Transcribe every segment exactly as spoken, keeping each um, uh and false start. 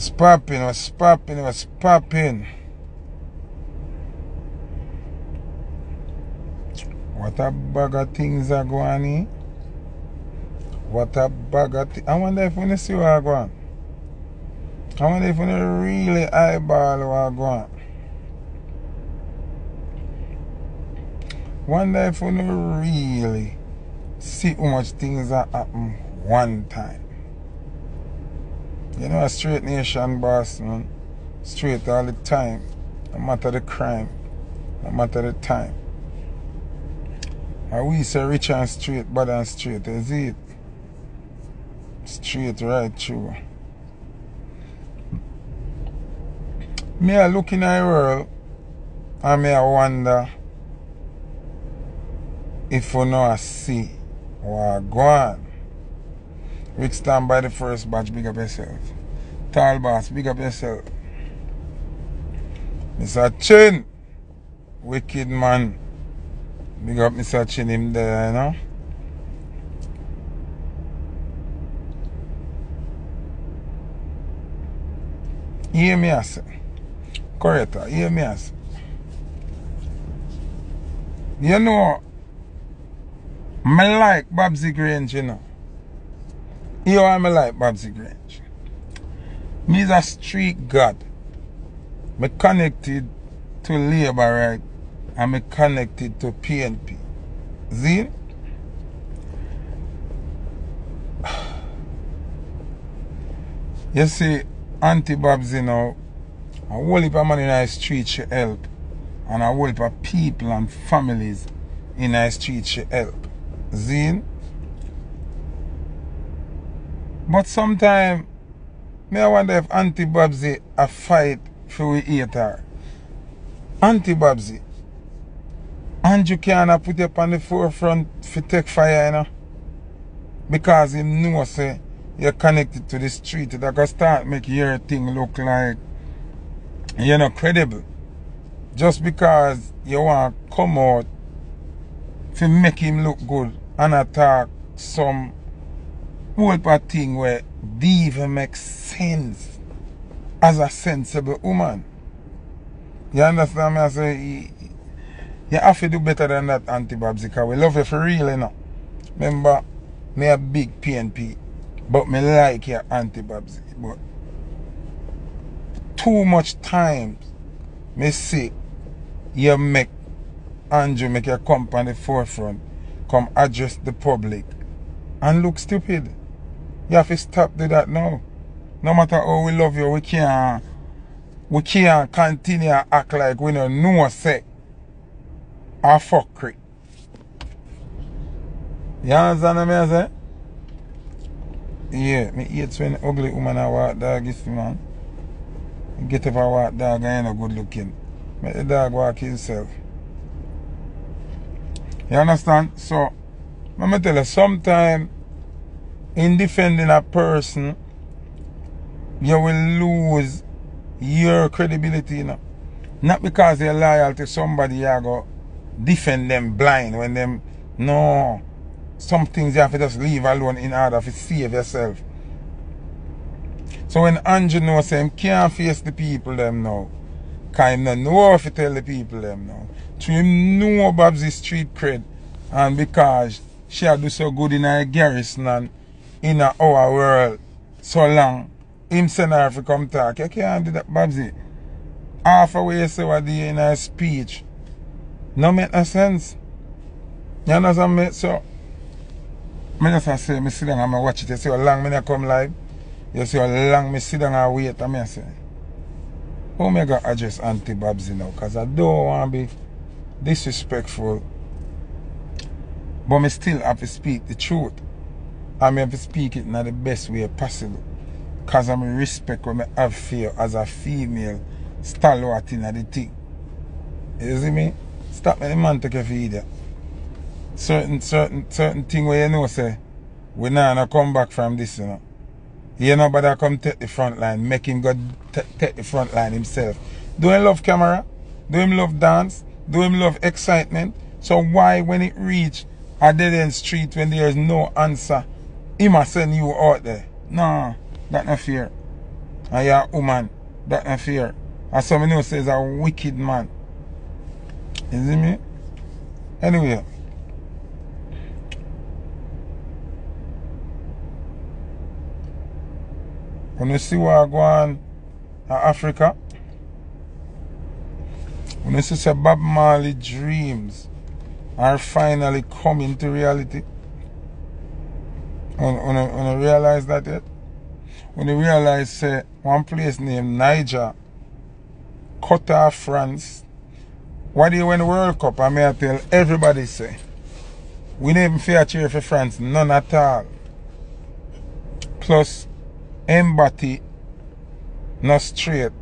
What's poppin'? What's poppin'? What's poppin'? What a bag of things are going in. What a bag of things. I wonder if we see what are going. I wonder if we really eyeball what are going. Wonder if we really see how much things are happening one time. You know, a straight nation boss, man. Straight all the time. No matter the crime. No matter the time. And we say rich and straight, bad and straight. Is it? Straight right through. Me I look in the world and me I wonder if you know I see or go on. Rich stand by the first batch, big up yourself. Tall boss, big up yourself. Mister Chin, wicked man. Big up Mister Chin him there, you know. Hear me as correct, hear me as you know. I like Bobsy Grange, you know. You know I like Bobsy Grange. Me is a street god. Me connected to labor right and me connected to P N P. See? You see, Auntie Bobsy, you know, a whole heap of man in the street she help. And a whole heap of people and families in the street she help. Zine. But sometimes I wonder if Auntie Bobsy a fight for we hate her. Auntie Bobsy, Andrew can't put up on the forefront for take fire, you know? Because he knows uh, you're connected to the street. That can start make your thing look like you're not credible. Just because you want to come out to make him look good and attack some whole part thing where they even make sense as a sensible woman. You understand me? I say you have to do better than that, Auntie Bobsy, because we love you for real, you know. Remember, me a big P N P, but me like your Auntie Bobsy. But too much time, me see you make Andrew make you come on the forefront, come address the public and look stupid. You have to stop do that now. No matter how we love you, we can't we can't continue to act like we don't know say or fuckery. You understand what I say? Yeah, me hate when ugly woman I walk dog, you see, man. Get up and walk dog and you no good looking. Make the dog walk himself. You understand? So, let me tell you, sometimes in defending a person, you will lose your credibility, you know. Not because you're loyal to somebody, you go defend them blind when them, no. Some things you have to just leave alone in order to save yourself. So when Andrew knows him, can't face the people them now. Because he doesn't know if he tell the people them now. So him know Bobsy street cred. And because she do so good in her garrison and in our world so long, him send her to come talk. You can't do that, Bobsy. Half a way you say what in her speech. No make no sense. You understand me? So, I just say, I sit down and I watch it. You see how long I come live? You see how long I sit down and wait and I say, how am I going to address Auntie Bobsy now? Because I don't want to be disrespectful. But I still have to speak the truth. I have to speak it in the best way possible. Because I respect what I have for you as a female stalwart in the thing. You see me? Stop me, the man take you for idiot. Certain, certain, certain thing where you know, say, we now nah, nah come back from this, you know. You know, but I come take the front line, make him go take the front line himself. Do him love camera? Do him love dance? Do him love excitement? So why when it reach a dead end street when there is no answer, he must send you out there? No, that not fair. and you're a woman, that's not fair. And some of you say he's a wicked man. You see me? Anyway. When you see what go on in Africa, when you see Bob Marley dreams are finally coming to reality, when, when, when you realize that yet, when you realize say, one place named Niger cut off France, what do you win the World Cup? I may tell everybody say, we didn't even fair cheer for France, none at all. Plus, empathy not straight.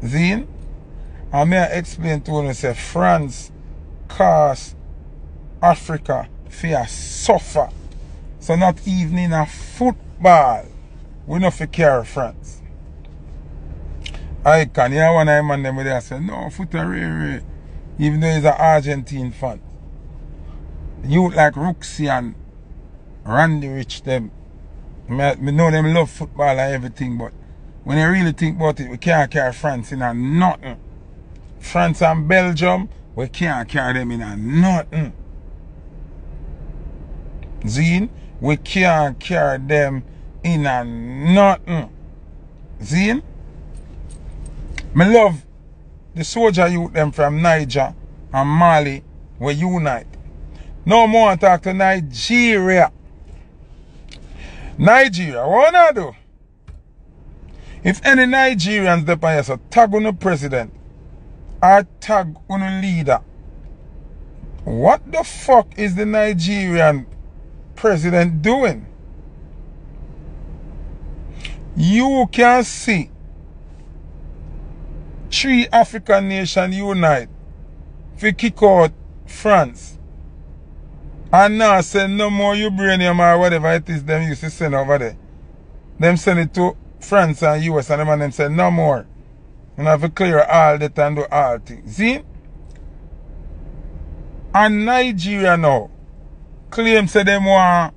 Then, I may explain to you say France caused Africa fear suffer. So not even in a football, we not for care of France. I can hear one of them and they say, no, Foota, even though he's an Argentine fan. You like Rooksy and Randy Rich them. I know them love football and everything, but when they really think about it, we can't carry France in a nothing. France and Belgium, we can't carry them in a nothing. Zine, we can't carry them in a nothing. Zine, I love the soldier youth them from Niger and Mali, we unite. No more talk to Nigeria. Nigeria, what I do? If any Nigerians depend on you, so tag on the president or tag on the leader, what the fuck is the Nigerian president doing? You can see three African nations unite to kick out France. And now send no more uranium or whatever it is them used to send over there. Them send it to France and U S and them and them say no more. You have to clear all that and do all things. See? And Nigeria now claims that they want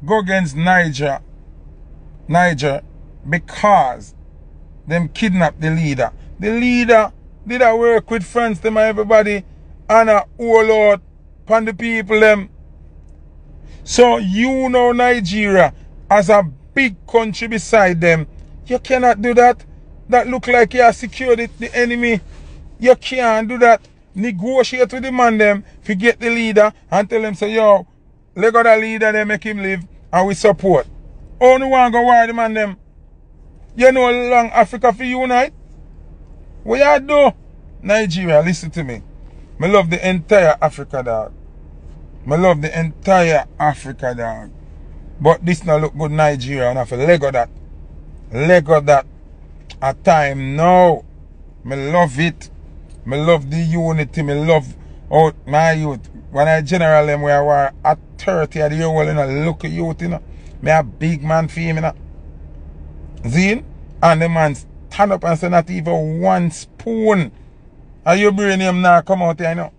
to go against Niger. Niger because them kidnapped the leader. The leader did a work with France, them and everybody, and a whole lot upon the people them. So you know Nigeria as a big country beside them. You cannot do that. That look like you have secured it, the enemy. You can't do that. Negotiate with the man them. Forget the leader and tell them say yo, let go the leader they make him live and we support. Only one go war the man them. You know long Africa for unite. What you do? Nigeria, listen to me. I love the entire Africa dog. I love the entire Africa dog. But this now look good Nigeria and I have to Lego that. Lego that at time now. I love it. I love the unity. I love out my youth. When I general them where I were at thirty at the year old, you know, look at youth, you know. I a big man for him, you know. Zine? And the man stand up and say not even one spoon. And your brain name now come out here, you know.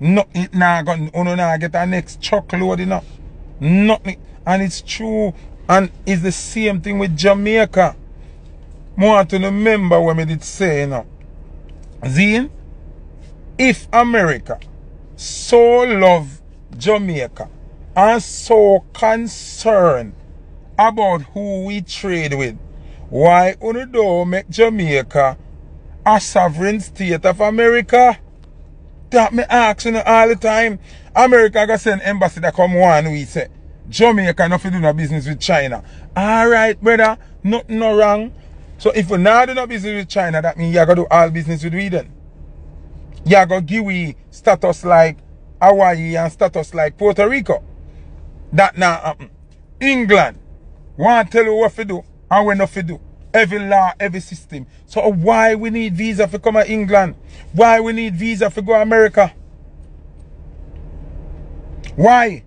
Nothing now going to get the next truckload, you know. Nothing. And it's true. And it's the same thing with Jamaica. I want to remember what I did say, you know. Zine, if America so love Jamaica and so concerned about who we trade with, why don't they make Jamaica a sovereign state of America? That me ask you know, all the time. America got send embassy that come one we say Jamaica nothing do no business with China. Alright brother, nothing no wrong. So if you not do no business with China, that means you gotta do all business with we then. You gotta give we status like Hawaii and status like Puerto Rico. That now happen. England want to tell you what to do and when not to do. Every law, every system. So why we need visa for come to England? Why we need visa for go to America? Why?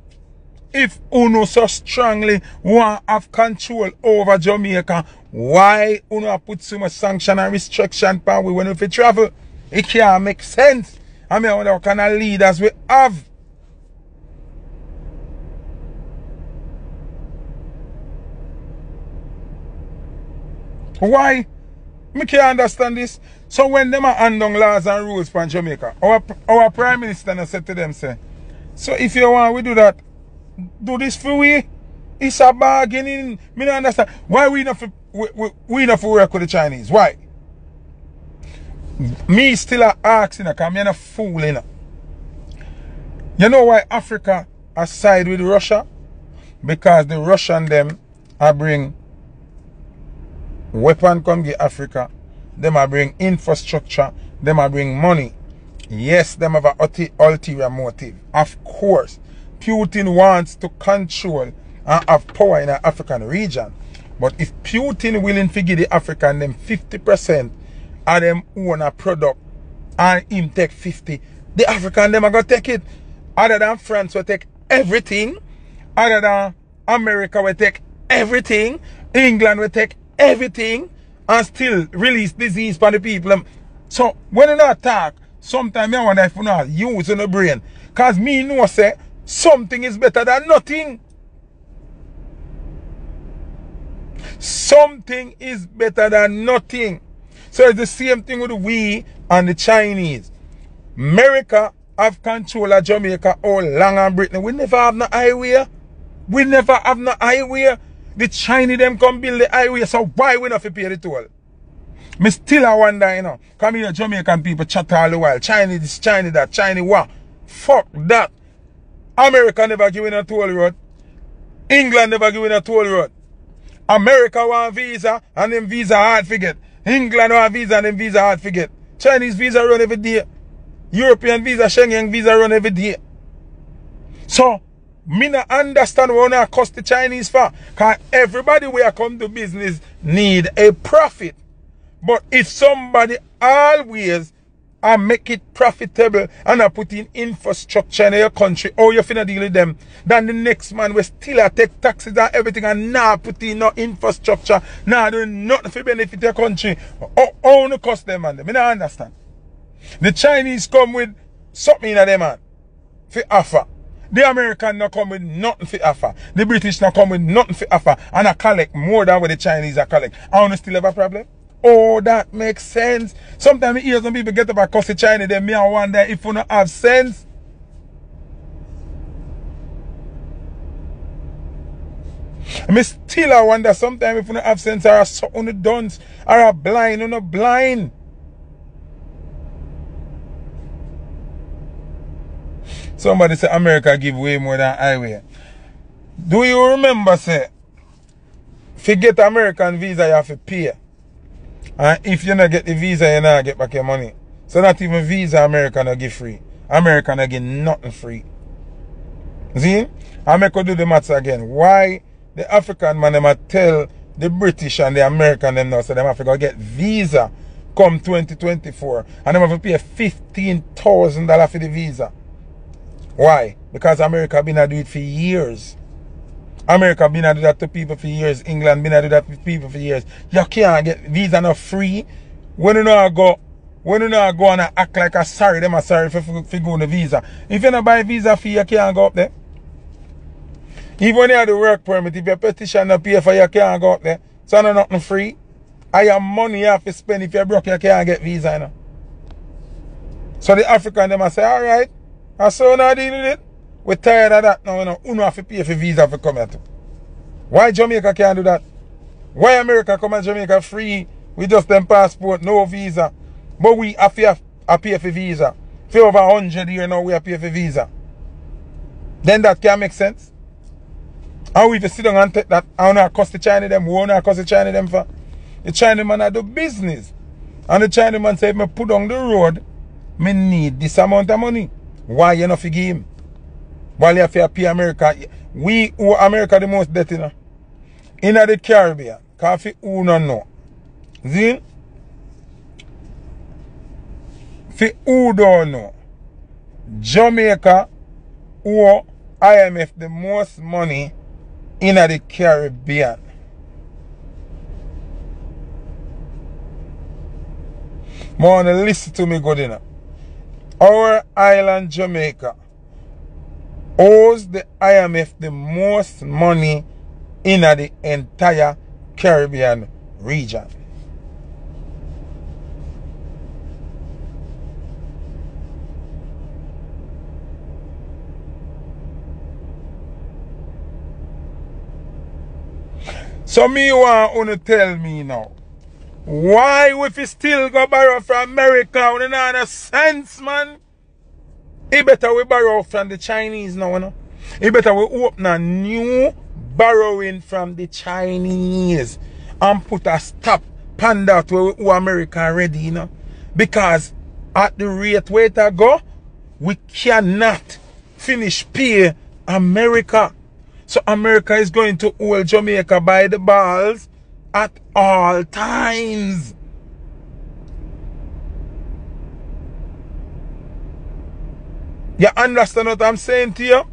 If Uno so strongly want to have control over Jamaica, why Uno put so much sanction and restriction on we when we travel? It can't make sense. I mean, what kind of leaders we have? Why? I can't understand this. So when them are handling laws and rules from Jamaica, our, our Prime Minister said to them, say, so if you want we do that, do this for we. It's a bargaining. I don't understand. Why we not for, we, we, we not for work with the Chinese? Why? Me still asking, because I'm not fooling. You know why Africa has side with Russia? Because the Russian them are bring weapon come to Africa. Them are bring infrastructure. Them are bring money. Yes, them have an ulterior motive. Of course, Putin wants to control and have power in the African region. But if Putin willing to give the African them fifty percent of them own a product and him take fifty, the African them are going to take it. Other than France will take everything. Other than America will take everything. England will take everything and still release disease for the people. So when you not talk, sometimes I wonder if you not use your brain. Because me know say something is better than nothing. Something is better than nothing. So it's the same thing with we and the Chinese. America have control of Jamaica all long and Britain. We never have no highway. We never have no highway. The Chinese them come build the highway, so why we not pay the toll? Me still I wonder, you know. Come here, Jamaican people chat all the while. Chinese this, Chinese that, Chinese what? Fuck that. America never give in a toll road. England never give in a toll road. America want visa and them visa hard forget. England want visa and them visa hard forget. Chinese visa run every day. European visa, Schengen visa run every day. So, me not understand what I cost the Chinese for. Because everybody where come to business need a profit. But if somebody always I make it profitable and I put in infrastructure in your country, or you finna deal with them, then the next man will still take taxes and everything and now put in no infrastructure, now do nothing for benefit your country. Or only cost them, man. I don't understand. The Chinese come with something in them, man, for offer. The American not come with nothing for offer. The British not come with nothing for offer. And I collect more than what the Chinese are collect. I only still have a problem. Oh, that makes sense. Sometimes I hear some people get up and cuss the China, then me I wonder if you don't have sense. I still I wonder sometimes if you don't have sense, or something you don't, or a blind, you not blind. Somebody say America give way more than highway. Do you remember, say, if you get American visa, you have to pay. And if you not get the visa, you not get back your money. So not even visa America not give free. America not get nothing free. See? I make you do the maths again. Why the African man them tell the British and the American them now, so them have to go get visa come twenty twenty-four. And them have to pay fifteen thousand dollars for the visa. Why? Because America been a do it for years. America been a do that to people for years. England been a do that to people for years. You can't get visa not free. When you know go, when you know go and act like a sorry, them are sorry for, for, for going to visa. If you don't buy visa fee, you can't go up there. Even when you have the work permit, if your petition not pay for you, you can't go up there. So no nothing free. I have money you have to spend if you're broke, you can't get visa, you know. So the African them say, alright, I so now deal with it. We're tired of that now, you know. Who have to pay for visa for come here to? Why Jamaica can't do that? Why America come and Jamaica free? We just them passport, no visa. But we have to pay for visa. For over one hundred years now, we have to pay for visa. Then that can make sense. And we have to sit down and take that. I don't know how cost the China them. Who don't cost the China them for? The China man do business. And the China man said, me put on the road, me need this amount of money. Why you not forgive him? While you have to pay America, we owe America the most debt, you know. In the Caribbean, coffee, who don't know. See? For who don't know, Jamaica owe I M F the most money in the Caribbean. Man, listen to me good enough. Our island, Jamaica, owes the I M F the most money in the entire Caribbean region. So me want you to tell me now, why if you still go borrow from America, you know the sense, man? It better we borrow from the Chinese now, you know? It better we open a new borrowing from the Chinese and put a stop on that where we America already, you know? Because at the rate where it go, we cannot finish pay America. So America is going to hold Jamaica by the balls at all times. You understand what I'm saying to you?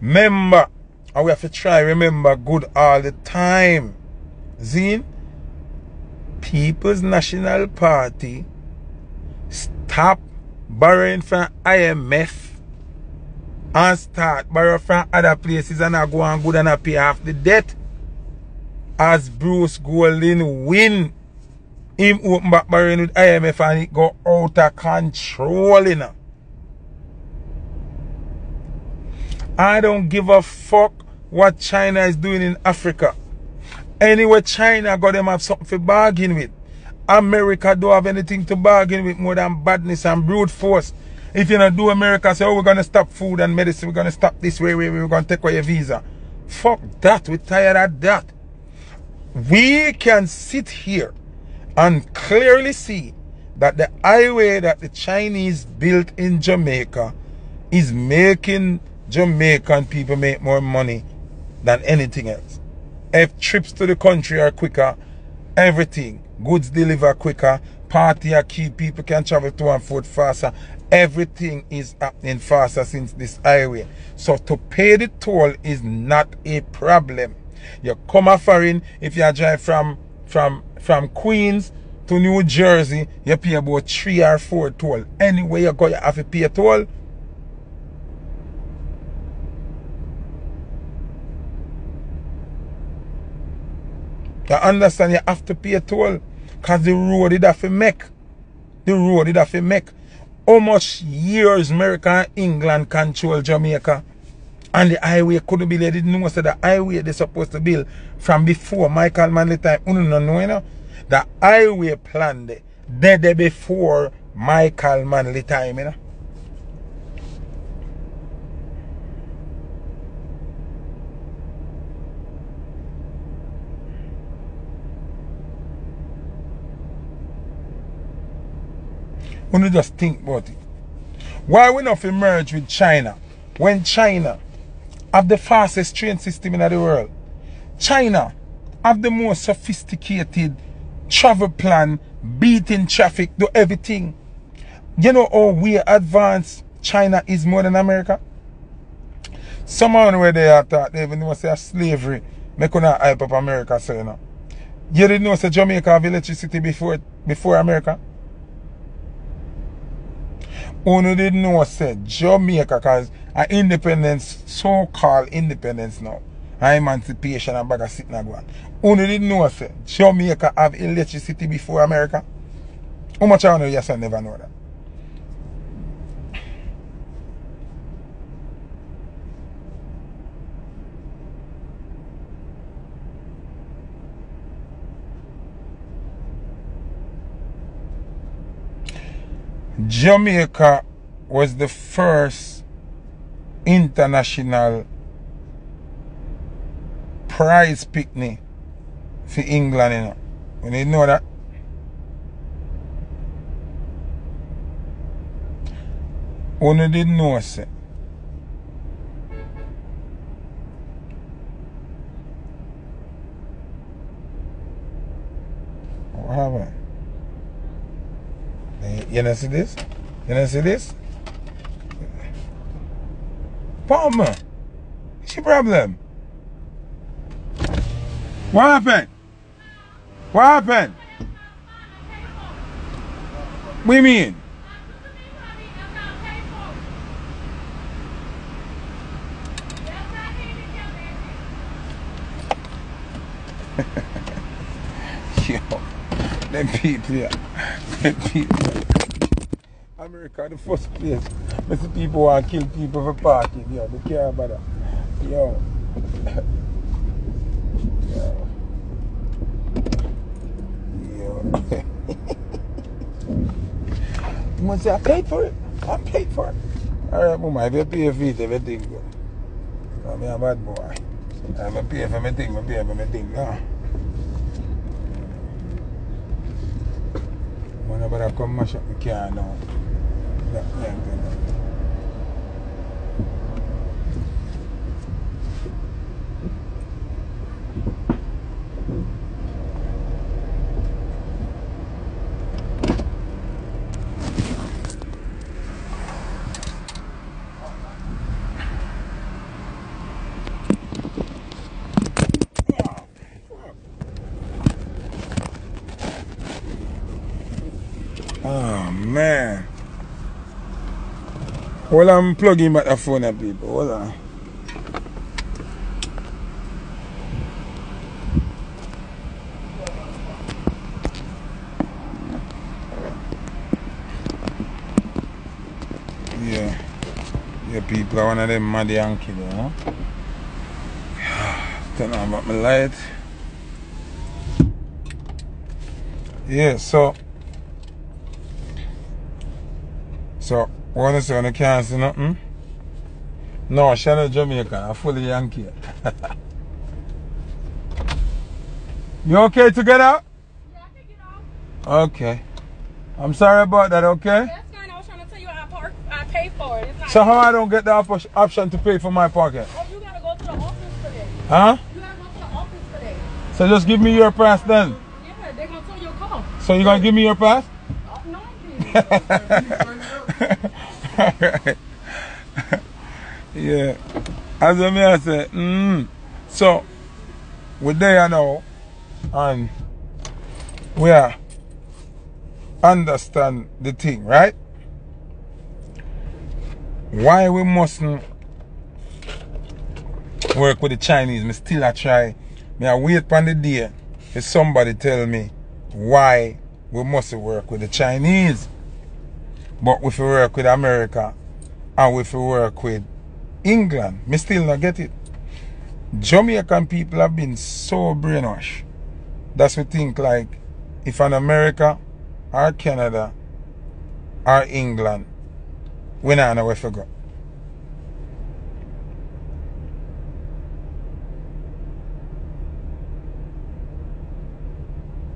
Remember, and we have to try remember good all the time. Zine, People's National Party, stop borrowing from I M F. And start borrow from other places and I go and good and I pay off the debt. As Bruce Golding win, him open back borrowing with I M F and it go out of control, you know. I don't give a fuck what China is doing in Africa. Anyway, China got them have something to bargain with. America don't have anything to bargain with more than badness and brute force. If you don't do America, say, oh, we're going to stop food and medicine. We're going to stop this way, way, way. We're going to take away your visa. Fuck that. We're tired of that. We can sit here and clearly see that the highway that the Chinese built in Jamaica is making Jamaican people make more money than anything else. If trips to the country are quicker, everything, goods deliver quicker, party are key, people can travel to and forth faster. Everything is happening faster since this highway. So to pay the toll is not a problem. You come a foreign, if you drive from from from Queens to New Jersey, you pay about three or four toll. Anywhere you go, you have to pay a toll. You understand, you have to pay a toll. Because the road it have to make. The road it have to make. How much years America and England control Jamaica? And the highway couldn't be there. They didn't know so the highway they supposed to build from before Michael Manley time. You don't know, you know? The highway planned there the before Michael Manley time, you know? When you just think about it. Why we not merge with China when China have the fastest train system in the world? China have the most sophisticated travel plan, beating traffic, do everything. You know how we advanced China is more than America? Someone where they are thought they even know say slavery, they could not hype up America, so you know. You didn't know say Jamaica have electricity before before America? Who didn't know said Jamaica because an independence, so-called independence now, an emancipation and bag of sitting and going. Who didn't know said Jamaica have electricity before America? How much I know you yes, I never know that. Jamaica was the first international prize picnic for England, you know. You need to know that. Only didn't know it. What happened? You don't see this? You don't see this? Palmer, what's your problem? What happened? What happened? What do you mean? Yo, them people here. Them people. America, the first place. Most people want to kill people for parking. Yo, they care about that. Yo. Yo. You must say, I paid for it. I paid for it. All right, mama, if you pay for it, everything good. No, I'm a bad boy. I'm a pay for everything, I pay for everything now. I'm going to come mash up my car now. That ain't good now. Well, I'm plugging back the phone up, people. Hold on. Yeah. Yeah, people are one of them mad Yankee, huh? Turn on about my light. Yeah, so. So. What is on the can't see nothing? No, she's not Jamaican. I'm fully Yankee. You okay together? Yeah, I think it off. Okay. I'm sorry about that, okay? That's fine. I was trying to tell you I, park, I pay for it. It's not so how I don't get the op option to pay for my pocket? Oh, you got to go to the office today. Huh? You got to go to the office today. So just give me your pass then? Yeah, they're going to tell you a call. So you're going to give me your pass? Oh, no, please. Alright. Yeah. As I mean, I said, mm. So, we're there now, and we are understand the thing, right? Why we mustn't work with the Chinese? Me still I try. Me I wait upon the day if somebody tell me why we mustn't work with the Chinese. But if we work with America and if we work with England, me still not get it. Jamaican people have been so brainwashed. That's we think like if an America or Canada or England, we don't know where to go.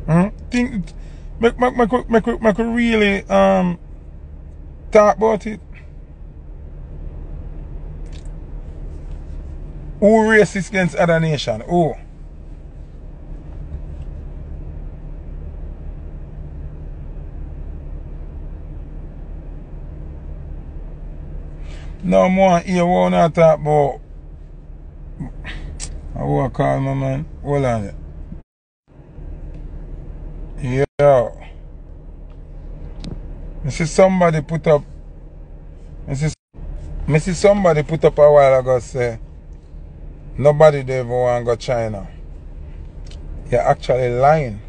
Hmm? Think make make make make, make really um talk about it. Who racist against other nation? Who? No more here wanna talk about I wanna call my man. Hold on it. Yo. I see somebody put up I see, I see somebody put up a while ago say nobody there ever want to go to China. You're actually lying.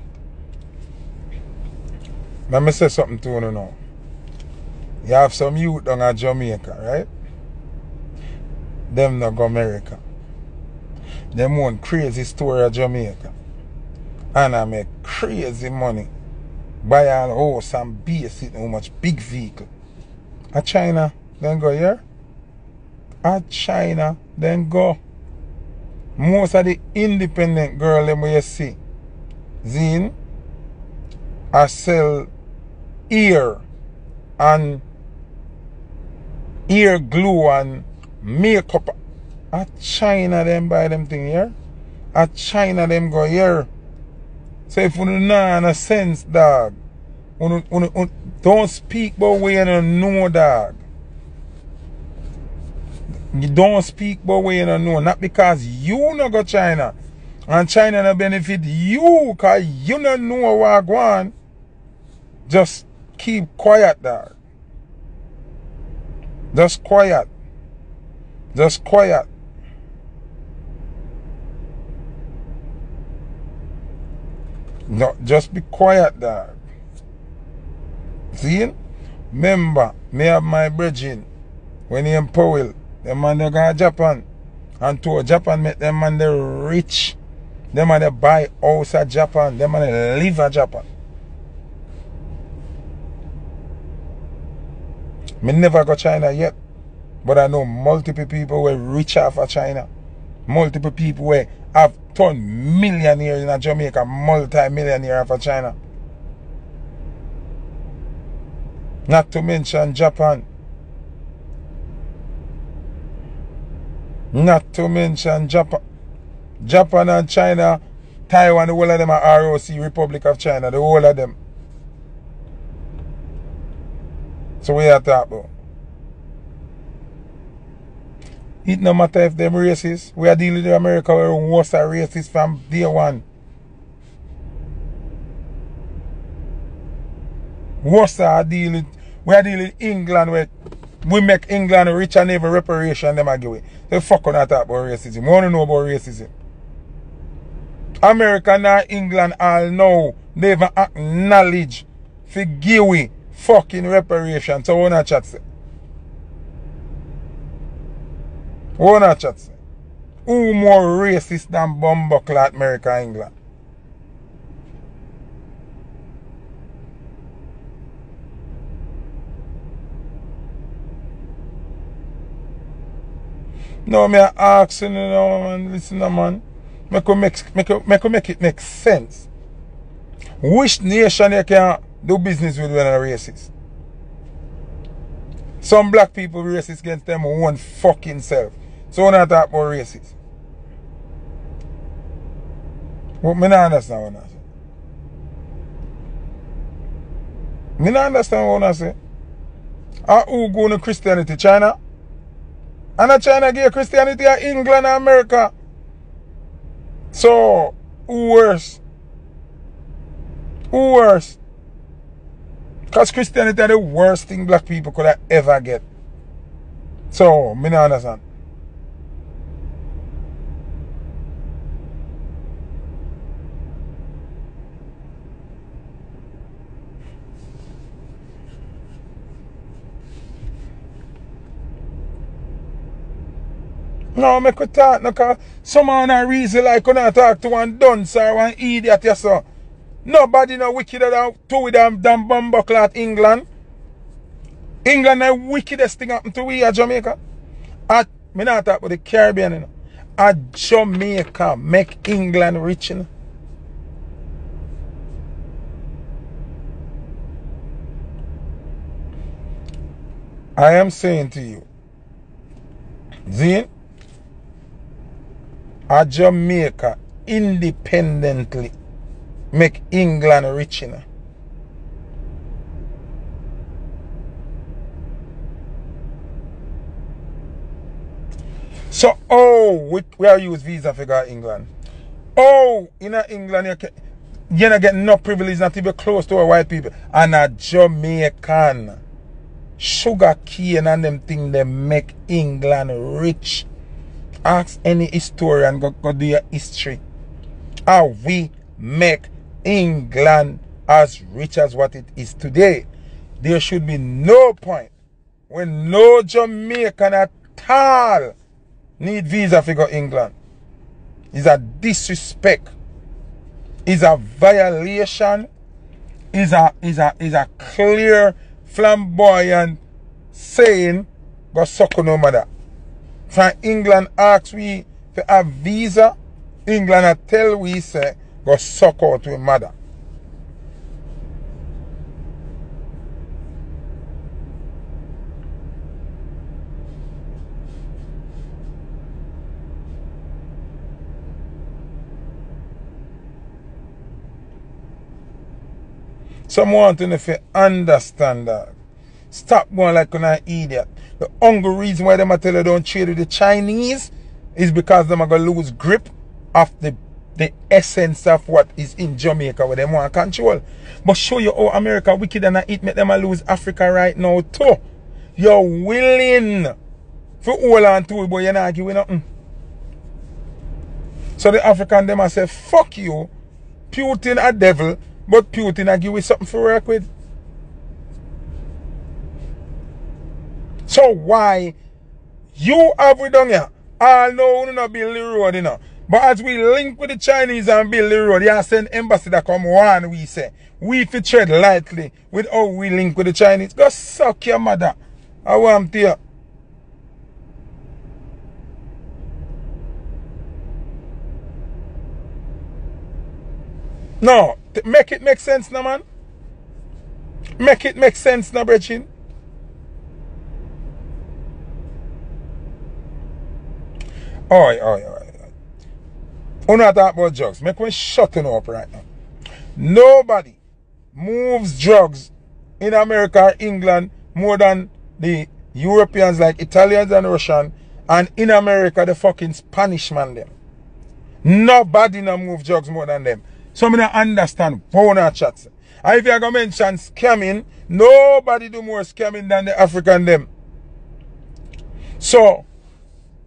Let me say something to you now. You have some youth down in Jamaica, right? Them not go America. Them want crazy story of Jamaica. And I make crazy money. Buy a house and base it how much big vehicle. A China, then go here. A China, then go. Most of the independent girl them you see, Zin, I sell ear and ear glue and makeup. A China them buy them thing here. A China them go here. So if you don't have a sense, dog, you, you, you don't speak about way you don't know, dog. You don't speak about way you don't know. Not because you don't go to China. And China don't benefit you because you don't know what's going on. Just keep quiet, dog. Just quiet. Just quiet. No, just be quiet, dog. See? Remember, me have my brethren when he in Powell, them man they go to Japan. And to Japan make them man they rich. Them man they buy house at Japan. Them man they live at Japan. Me never go China yet, but I know multiple people were rich off of China. Multiple people were have turned millionaires in Jamaica, multi-millionaire off of China. Not to mention Japan. Not to mention Japan. Japan and China, Taiwan, the whole of them are R O C, Republic of China, the whole of them. So we are talking about. It no matter if them racist, we are dealing with America where we was a racist from day one. Worse are deal with, we are dealing with England where we make England rich and every reparation them are give it. They fuck on that about racism. We want to know about racism. America and England all know they even acknowledge for give we fucking reparation. So we want to chat. We want to chat. Who more racist than Bumbleclad America and England? No, me asking you now, man. Listen, man. Me could make, make, make it make sense. Which nation you can do business with when a racist? Some black people racist against them own fucking self. So not talk about racist. But me not understand what I say. Me not understand what I say. And who go to Christianity? China? And China gave Christianity to England and America. So, who worse? Who worse? Because Christianity is the worst thing black people could have ever get. So, I don't understand. No, I could talk because someone a reason like when I talk to one dunce or one idiot, yes, sir. Nobody no wickeder than two of them damn bumbleclad England. England the wickedest thing happened to we at Jamaica. I me not talk about the Caribbean, you know. At Jamaica make England rich, you know. I am saying to you, Zine, a Jamaica independently make England rich in her. So, oh, we, we are use visa figure England. Oh, in England, you, can, you don't get no privilege, not even close to a white people. And a Jamaican sugar cane and them thing they make England rich. Ask any historian, go, go do your history. How we make England as rich as what it is today. There should be no point when no Jamaican at all need visa figure England. It's a disrespect. It's a violation. It's a, it's a, it's a clear, flamboyant saying, go suck no matter. From England asks we for a visa, England tell we say go suck out with mother. Someone to if you understand that. Stop going like an idiot. The only reason why them I tell you don't trade with the Chinese is because them are gonna lose grip of the, the essence of what is in Jamaica where they want control. But show you how America wicked and it make them a lose Africa right now too. You're willing for hold on to it, but you're not giving nothing. So the African them I say, fuck you, Putin a devil, but Putin I give you something to work with. So why you have we done here? I know we don't build the road, you know. But as we link with the Chinese and build the road, you send embassy that come one, we say. We if you tread lightly with how we link with the Chinese. Go suck your mother. I want to. No, make it make sense now, man. Make it make sense now, Brechin. Alright, alright, alright. We're not talking about drugs. Make me shut up right now. Nobody moves drugs in America or England more than the Europeans, like Italians and Russians, and in America the fucking Spanish man them. Nobody no move drugs more than them. So I don't understand boner chats. And if you are gonna mention scamming, nobody do more scamming than the African them. So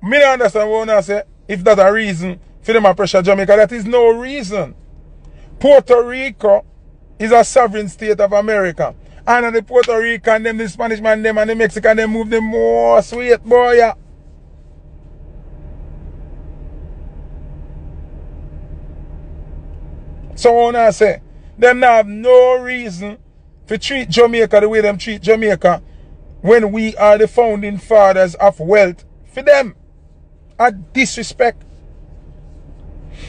I don't understand what I say. If that's a reason for them to pressure Jamaica, that is no reason. Puerto Rico is a sovereign state of America. And the Puerto Rican, them, the Spanish man, them, and the Mexican, them move them more sweet, boy. Yeah. So when I say, them have no reason to treat Jamaica the way them treat Jamaica when we are the founding fathers of wealth for them. A disrespect.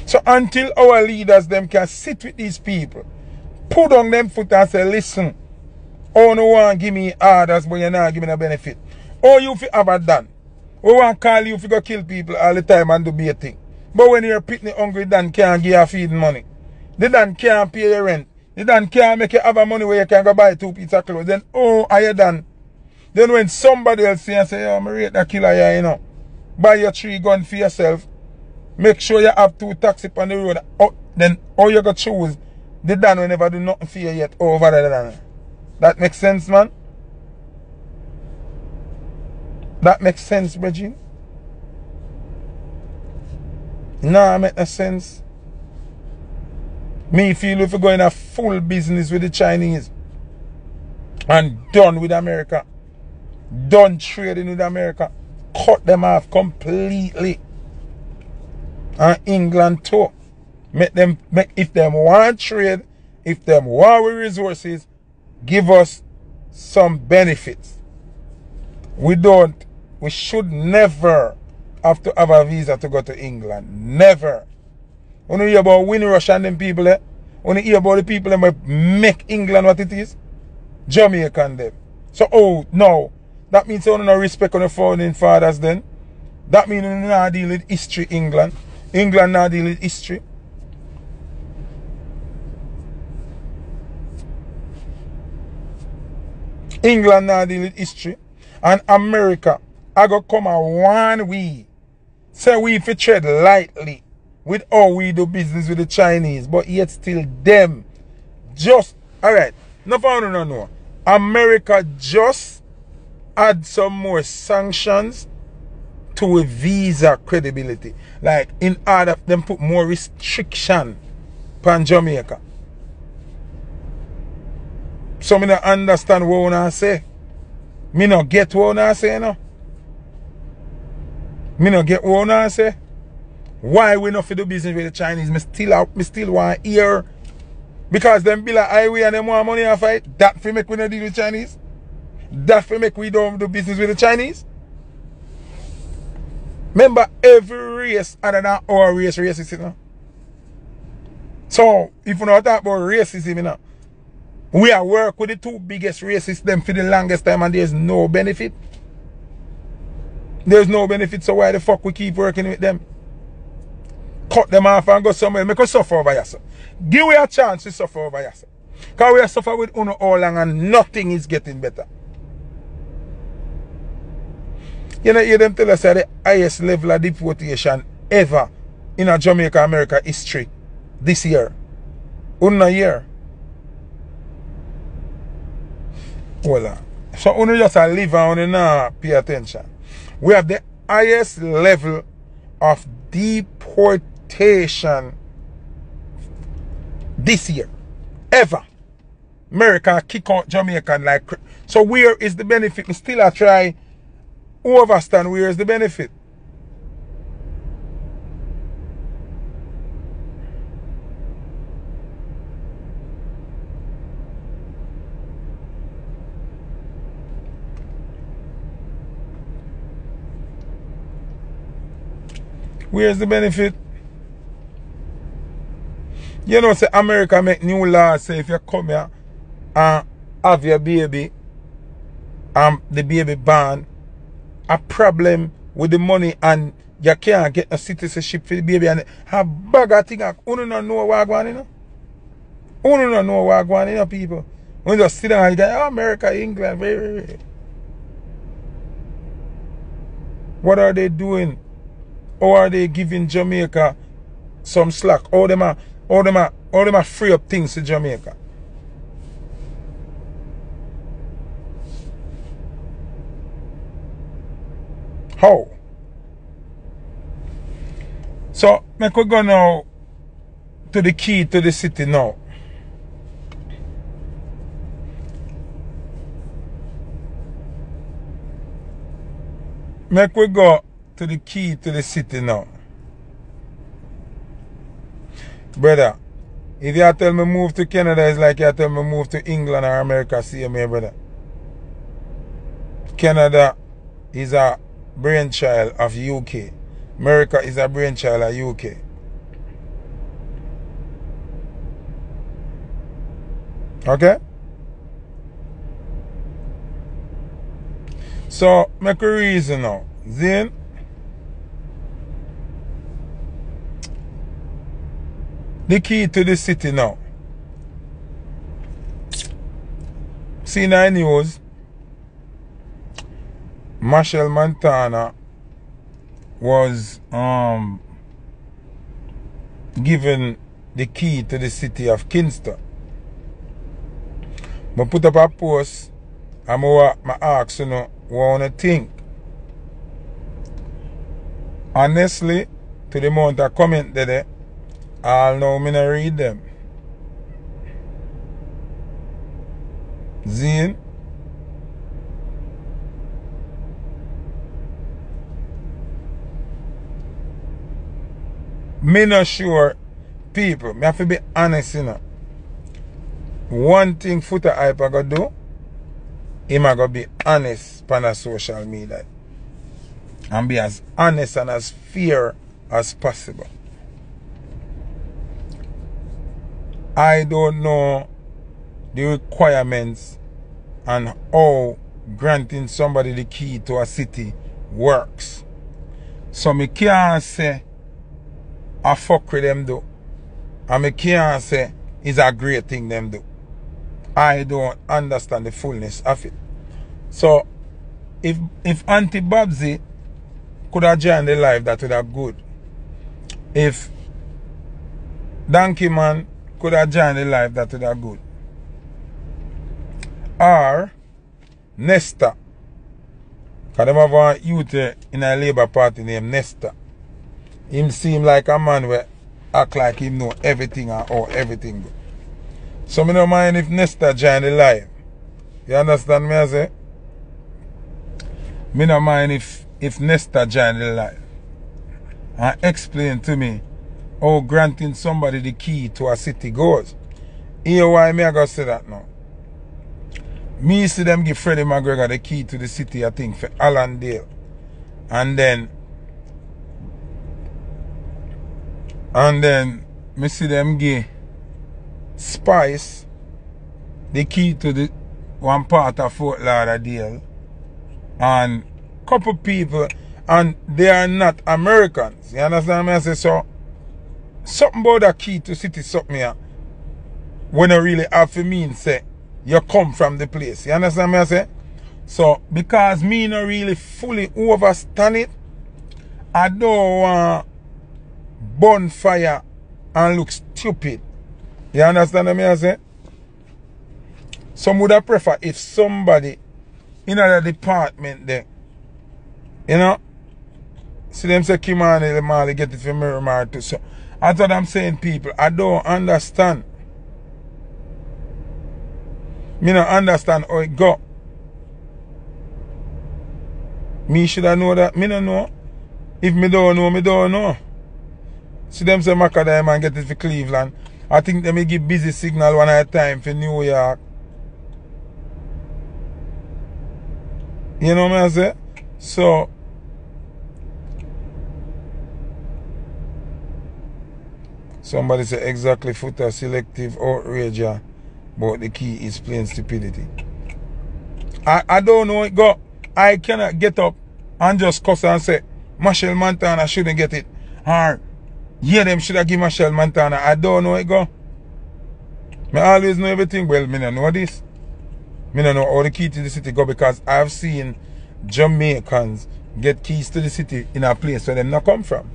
So until our leaders them can sit with these people, put on them foot and say, listen, oh no one give me orders, but you're not giving me a benefit. Oh, you fi have a done. We want call you fi go kill people all the time and do be a thing. But when you're pitting hungry, Dan can't give you feeding money. The Dan can't pay your rent. The Dan can't make you have a money where you can go buy two pizza clothes. Then oh, are you done? Then when somebody else see and say, oh, me rate that killer here, you know. Buy your three gun for yourself. Make sure you have two taxis on the road. Oh, then all oh, you got choose. The Dan will never do nothing for you yet over the Dan. That makes sense, man. That makes sense, Bridget. Nah, it make no sense. Me feel if you go in a full business with the Chinese and done with America, done trading with America, cut them off completely. And England too. Make them make if them want trade, if them want with resources, give us some benefits. We don't, we should never have to have a visa to go to England. Never. When you hear about Windrush and them people eh? When you hear about the people that make England what it is, Jamaican them. So oh no, that means you don't no respect on the founding fathers then. That means you don't deal with history, England. England now deal with history. England now deal with history. And America, I go come and warn we. Say we if we tread lightly with how we do business with the Chinese, but yet still them just, alright, no found no no. America just add some more sanctions to a visa credibility, like in order for them put more restriction upon Jamaica. So I don't understand what I say. I don't get what I say, no. I don't get what I say. Why we not do business with the Chinese? I still, still want to hear. Because them build a highway and them want money and fight. That for make we not deal with Chinese. That for make we don't do business with the Chinese. Remember, every race other than our race racist, you know? So, if you not talk about racism, you know, we are work with the two biggest racists them for the longest time and there's no benefit. There's no benefit, so why the fuck we keep working with them? Cut them off and go somewhere. Make us suffer over yourself. Give we a chance to suffer over yourself. Because we are suffering with Uno all along and nothing is getting better. You know, hear them tell us that the highest level of deportation ever in a Jamaica America history this year. Una year. Well, so only just a live and only now pay attention. We have the highest level of deportation this year. Ever. America kick out Jamaican like. So where is the benefit? We still a try. Overstand where is the benefit? Where's the benefit? You know, say America make new laws, say if you come here and have your baby and the baby born, a problem with the money and you can't get a citizenship for the baby and have bag of things. You don't know what's going on, you know? You don't know what's going on, you know, people. You just sit down and you go, oh, America, England, wait, wait, wait. What are they doing? How are they giving Jamaica some slack? How them are, how them are, how them are free up things to Jamaica? How? So, I could go now to the key to the city now. Make we go to the key to the city now. Brother, if you tell me move to Canada, it's like you tell me move to England or America. See me, brother. Canada is a brainchild of U K. America is a brainchild of U K. Okay? So, make a reason now. Then, the key to the city now. See nine news. Machel Montano was um, given the key to the city of Kingston. I put up a post and I asked, you know, what I think. Honestly, to the amount of comment there, I'll know me not read them. Zine. Me not sure, people. Me have to be honest, you know. One thing Foota hype I got to do, him I got to be honest on social media. And be as honest and as fair as possible. I don't know the requirements and how granting somebody the key to a city works. So me can't say I fuck with them do. And me can't say it's a great thing them do. I don't understand the fullness of it. So if if Auntie Babsy could have joined the life, that would have good. If Donkey Man could have joined the life, that would have good. Or Nesta. Because they have a youth in a Labour Party named Nesta. Him seem like a man where act like him know everything and how everything go. So me don't mind if Nesta joined the life. You understand me I say? Me don't mind if If Nesta joined the life and explain to me how granting somebody the key to a city goes. Here why me I go say that now. Me see them give Freddie McGregor the key to the city, I think, for Allandale. And then and then me see them give Spice the key to the one part of Fort Lauderdale. And couple people, and they are not Americans. You understand me? I say so. Something about a key to city, something here. When I really have to mean say you come from the place. You understand me? I say so because me not really fully understand it. I don't want bonfire and look stupid. You understand me? I say some would have prefer if somebody in another department there. You know, see them say, Kim and the Marley get it from Miramar too. So, that's what I'm saying, people. I don't understand. Me don't understand how it go. Me should have known that. Me don't know. If me don't know, me don't know. See them say, Macadam and get it for Cleveland. I think they may give Busy Signal one at a time for New York. You know what I say? So, Somebody said exactly, Foota selective outrage, but the key is plain stupidity. I, I don't know it go. I cannot get up and just cuss and say, Machel Montano shouldn't get it. Or, yeah, them should have given Machel Montano. I don't know it go. I always know everything. Well, I don't know this. I don't know how the key to the city go, because I've seen Jamaicans get keys to the city in a place where they not come from.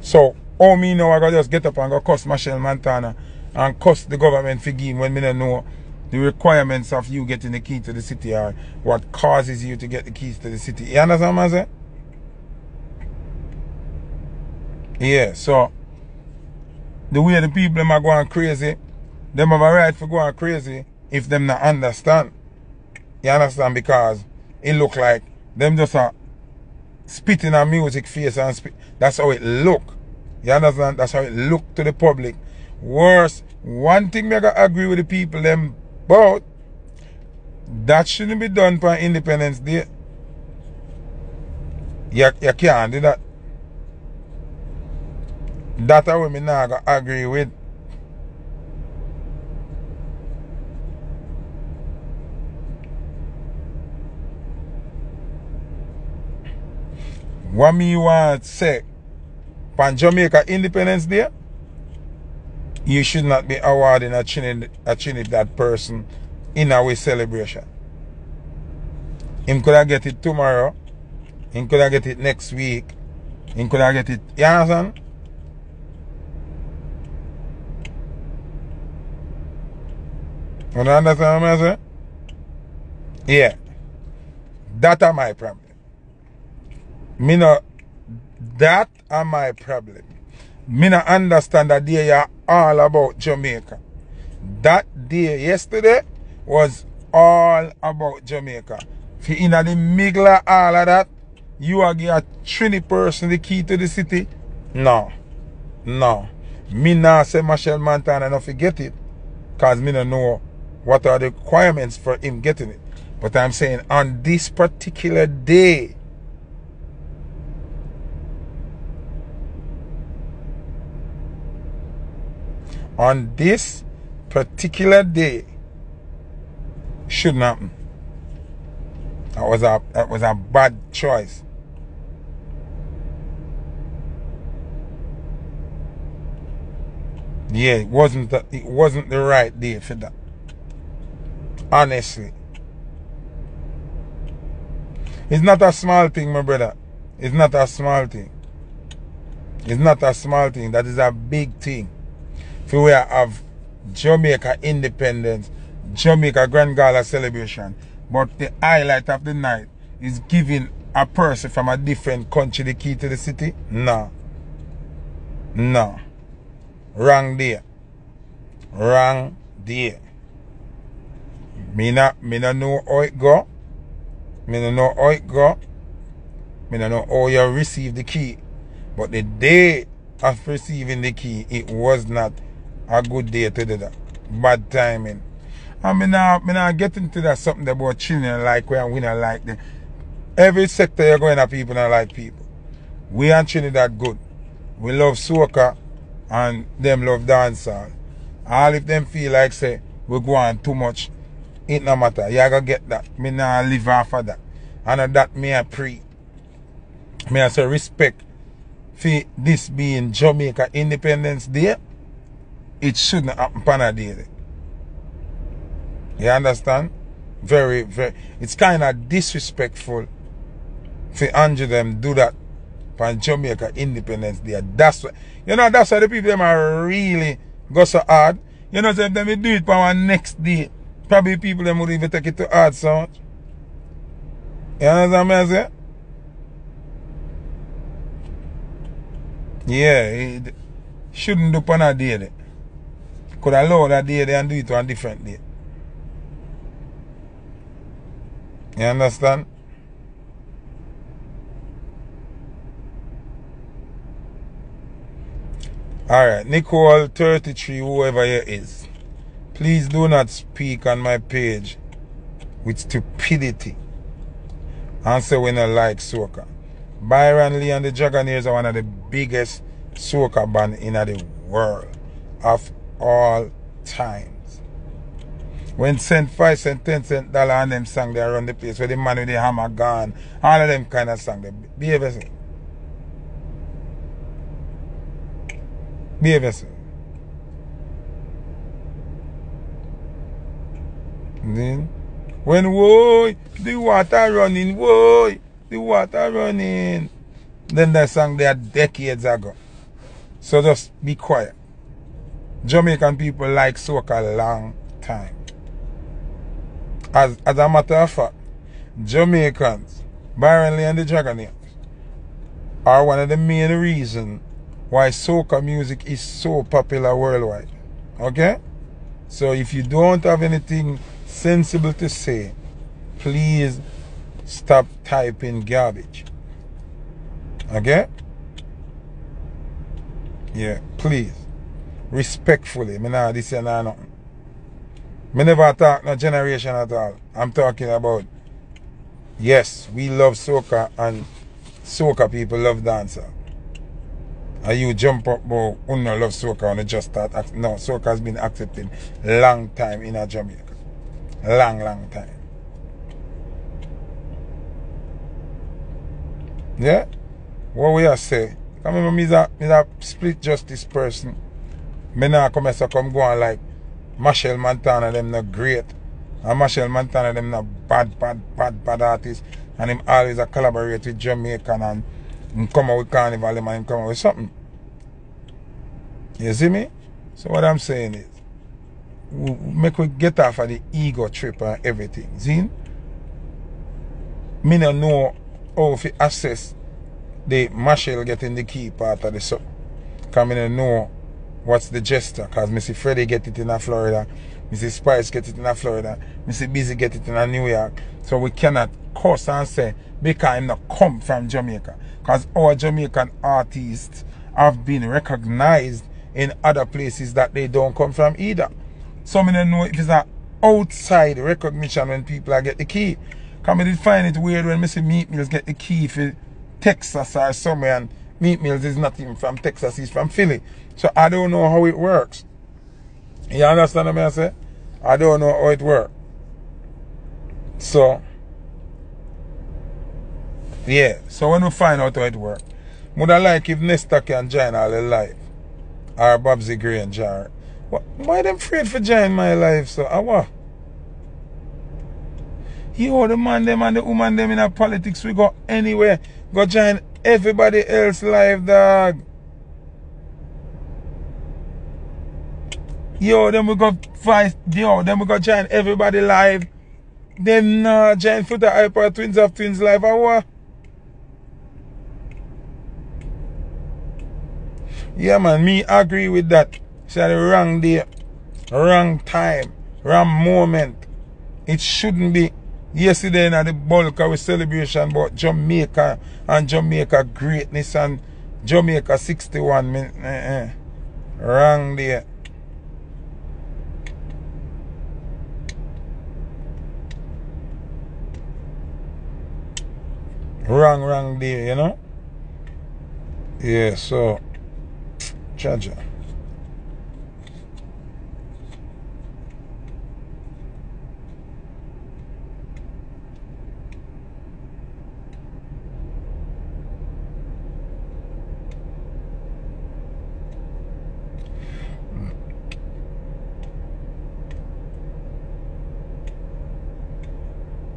So, oh me know I gotta just get up and go cuss Machel Montano and cuss the government for game when me don't know the requirements of you getting the key to the city or what causes you to get the keys to the city. You understand what I'm saying? Yeah, so the way the people them are going crazy, them have a right for going crazy if them not understand. You understand? Because it look like them just are spitting on music face and spit. That's how it look. You understand? That's how it look to the public. Worse, one thing I gotta agree with the people them about, that shouldn't be done for Independence Day. You, you can't do that. That's how me now gotta agree with. What me want to say, on Jamaica Independence Day, you should not be awarding a Trinidad, a Trinidad person in our celebration. Him could I get it tomorrow, him could I get it next week, him could I get it, you understand? You understand what I'm saying? Yeah. That are my problem. Me not, that are my problem. Me not understand that they are all about Jamaica. That day yesterday was all about Jamaica. If you in the middle of all of that, you are give a Trini person the key to the city? No. No. Me not say Machel Montano and I forget it, because me not know what are the requirements for him getting it. But I'm saying on this particular day, on this particular day, shouldn't happen. That was a that was a bad choice. Yeah, it wasn't the, it wasn't the right day for that. Honestly, it's not a small thing, my brother. It's not a small thing. It's not a small thing. That is a big thing. If we have Jamaica Independence, Jamaica Grand Gala celebration, but the highlight of the night is giving a person from a different country the key to the city? No. No. Wrong there. Wrong there. Me not, me not know how it go. Me not know how it go. Me not know how you receive the key. But the day of receiving the key, it was not a good day to do that. Bad timing. And I now, now get into that something about children like we and we don't like them. Every sector you're going at, people don't like people. We and children that good. We love soca and them love dancehall. All if them feel like say we go on too much, it no matter. You gotta get that. Me now live off of that. And that me I pray. Me I say respect for this being Jamaica Independence Day. It shouldn't happen on a day. You understand? Very, very. It's kind of disrespectful for Andrew them do that for Jamaica Independence Day. That's why, you know, that's why the people them are really go so hard. You know, so if they do it for our next day, probably people them would even take it to hard so much. You understand what I'm saying? Yeah, it shouldn't do on a day. Could allow that day and do it on a different day. You understand? Alright, Nicole thirty-three, whoever here is, please do not speak on my page with stupidity and say we don't like soca. Byron Lee and the Dragonaires are one of the biggest soca band in the world of all times. When cent, five cent, ten cent dollar and them sang they around the place where the man with the hammer gone, all of them kind of sang they behave yourself. Behave yourself. Then when whoa the water running, whoa the water running. Then they sang there decades ago. So just be quiet. Jamaican people like soca a long time. As, as a matter of fact, Jamaicans, Byron Lee and the Dragonaires, are one of the main reasons why soca music is so popular worldwide. Okay? So if you don't have anything sensible to say, please stop typing garbage. Okay? Yeah, please. Respectfully. Me nah this and nah nothing. Me never talk no generation at all. I'm talking about, yes, we love soca and soca people love dancer. And you jump up, but you no love soca and you just start. No, soca has been accepted long time in Jamaica. Long, long time. Yeah? What we are saying, I remember me that, me that split justice person. Me now come as I come go on like Machel Montano them not great. And Machel Montano them not bad, bad, bad, bad artists. And him always a collaborate with Jamaican and him come out with carnival and him come out with something. You see me? So what I'm saying is we make we get off of the ego trip and everything. See? Me no know how to assess the Machel getting the key part of the sub. Because I don't know what's the gesture. Because Mister Freddie get it in Florida. Mister Spice get it in Florida. Mister Busy get it in New York. So we cannot curse and say, because I'm not come from Jamaica. Because our Jamaican artists have been recognized in other places that they don't come from either. So I don't know if it's an outside recognition when people get the key. Because I find it weird when Mister Meat Mills get the key for Texas or somewhere, and Meat Mills is not even from Texas, he's from Philly. So I don't know how it works. You understand what I say? I don't know how it works. So, yeah. So when we find out how it works, would I like if Nesta can join all the life? Or Bobsy Gray and Jar? Why them afraid for join my life, so? I what? You know the man them and the woman them in our politics, we go anywhere. Go join everybody else live, dog. Yo, then we go fight. Yo, then we go join everybody live. Then uh, join Foota Hype or Twins of Twins live. Or what? Yeah, man, me agree with that. It's at the wrong day, wrong time, wrong moment. It shouldn't be. Yesterday in the bulk of the celebration about Jamaica and Jamaica greatness and Jamaica sixty-one. Uh -uh. Wrong there. Wrong, wrong there, you know? Yeah, so, Chaja.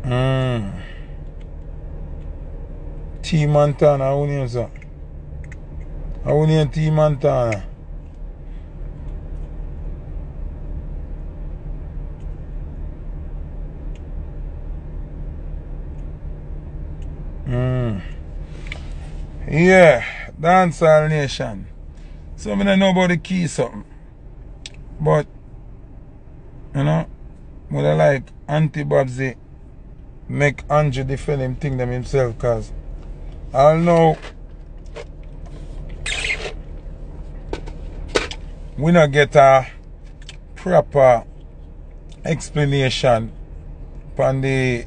Mm. T Montana, how name is that? How name T Montana? Mm. Yeah, Dancehall Nation. So I don't know about the key something. But you know, would I like Auntie Bobsy make Andrew defend him thing them himself, cause I know we not get a proper explanation on the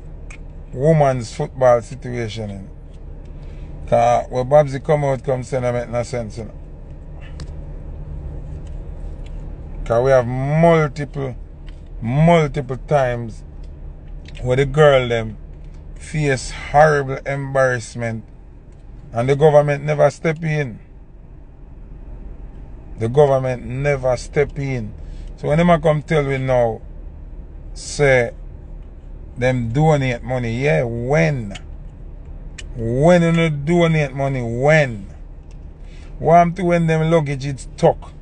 woman's football situation. Cause when Bobsy come out come say no make no sense, you know. Because we have multiple, multiple times where the girl them face horrible embarrassment and the government never step in. The government never step in. So when them come tell me now, say, them donate money, yeah, when? When you no donate money, when? What to when them luggage is stuck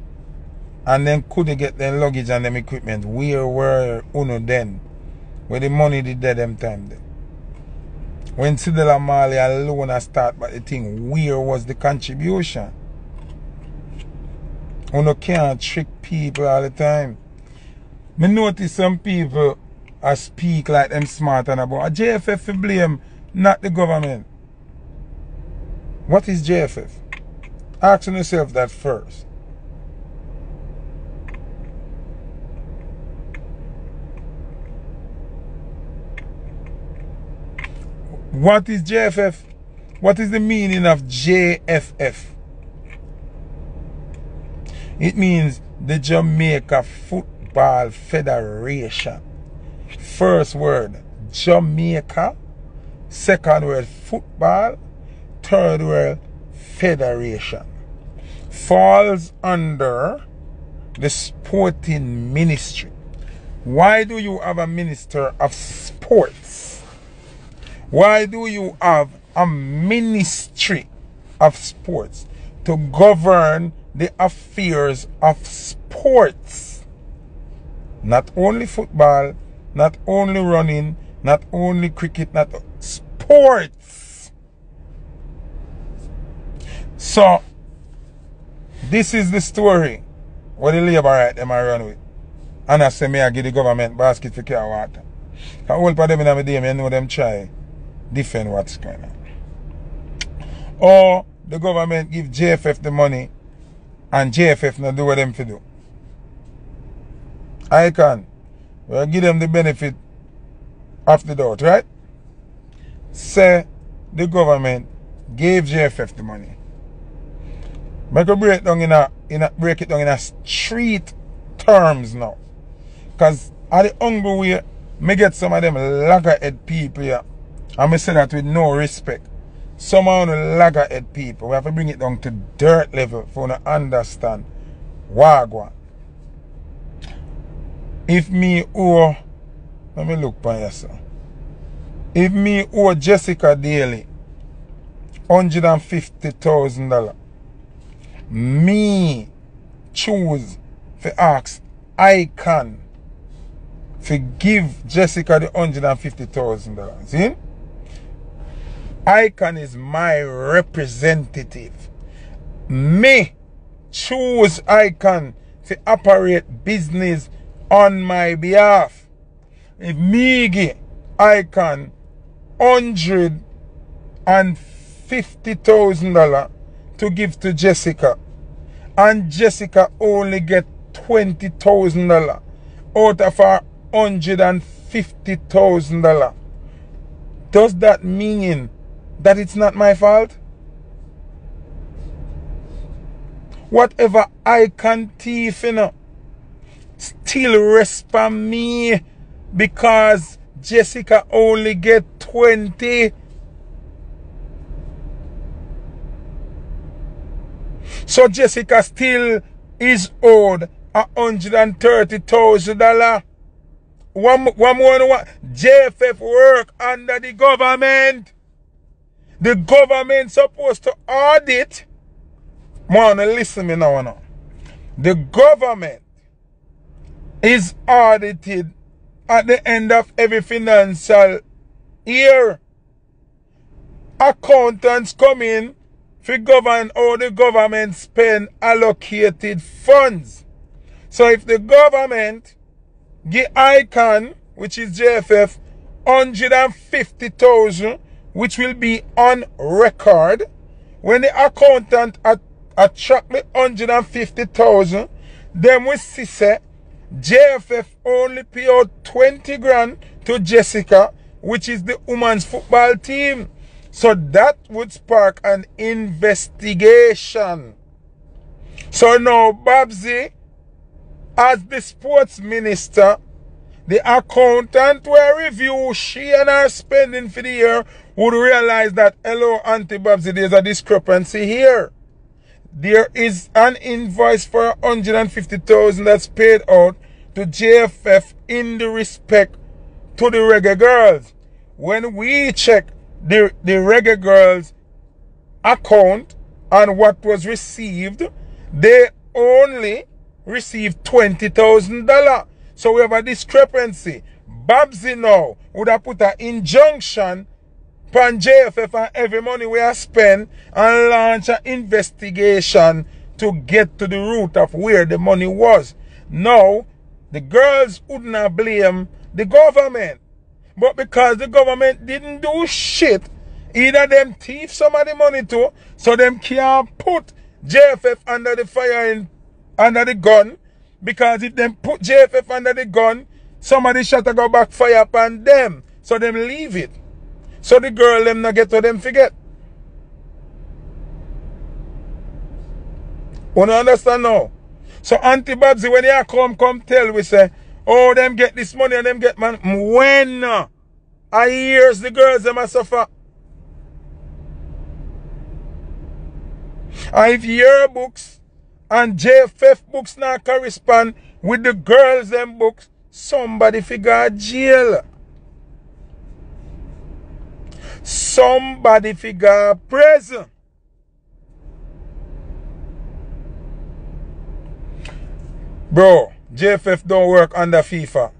and then couldn't get them luggage and them equipment? Where were uno then? Where the money did that them time then? When Cedella Marley alone I start but the thing, where was the contribution? Uno can't trick people all the time. Me notice some people I speak like them smart and about. A J F F to blame, not the government. What is J F F? Ask yourself that first. What is J F F? What is the meaning of J F F? It means the Jamaica Football Federation. First word, Jamaica. Second word, football. Third word, federation. Falls under the sporting ministry. Why do you have a minister of sports? Why do you have a ministry of sports? To govern the affairs of sports. Not only football, not only running, not only cricket, not sports. So, this is the story where the labor right them I run with. And I say, me I give the government basket for care water. Because all of them in the day, I know them try defend what's going on. Or the government give J F F the money and J F F not do what them to do. I can. We'll give them the benefit of the doubt, right? Say the government gave J F F the money. Make a break down in a, in a break it down in a street terms now. Cause at the hungry way, me get some of them loggerhead people here. And me say that with no respect. Some of the loggerhead people. We have to bring it down to dirt level for you to understand wagwan. If me owe, let me look by yourself. If me owe Jessica Daly one hundred fifty thousand dollars, me choose to ask Icon to give Jessica the one hundred fifty thousand dollars. See? Icon is my representative. Me choose Icon to operate business on my behalf. If me give Icon hundred and fifty thousand dollars to give to Jessica, and Jessica only get twenty thousand dollars out of her hundred and fifty thousand dollars, does that mean that it's not my fault? Whatever Icon thief, you know, still respond me because Jessica only get twenty. So Jessica still is owed a hundred and thirty thousand dollars. One one more one. J F F work under the government. The government supposed to audit. Man, listen me now, now. The government is audited at the end of every financial year. Accountants come in to govern how the government spend allocated funds. So if the government give Icon, which is J F F, one hundred fifty thousand, which will be on record, when the accountant at, attract the one hundred fifty thousand, then we see say J F F only pay out twenty grand to Jessica, which is the women's football team. So that would spark an investigation. So now Babsy As the sports minister, the accountant will review she and her spending for the year would realize that, hello, Auntie Bobsy, there's a discrepancy here. There is an invoice for one hundred fifty thousand dollars that's paid out to J F F in the respect to the reggae girls. When we check the, the reggae girls' account and what was received, they only received twenty thousand dollars. So we have a discrepancy. Babsy now would have put an injunction upon J F F and every money we have spent and launch an investigation to get to the root of where the money was. Now, the girls would not blame the government. But because the government didn't do shit, either them thief some of the money too, so them can't put J F F under the fire, in, under the gun. Because if them put J F F under the gun, somebody shot to go backfire upon them. So them leave it. So the girl them not get to them forget. You understand now? So Auntie Babsy, when they come, come tell we say, oh, them get this money and them get man. When I hears the girls them a suffer. And if your books and J F F books not correspond with the girls them books, somebody figure jail. Somebody figure prison. Bro, J F F don't work under FIFA.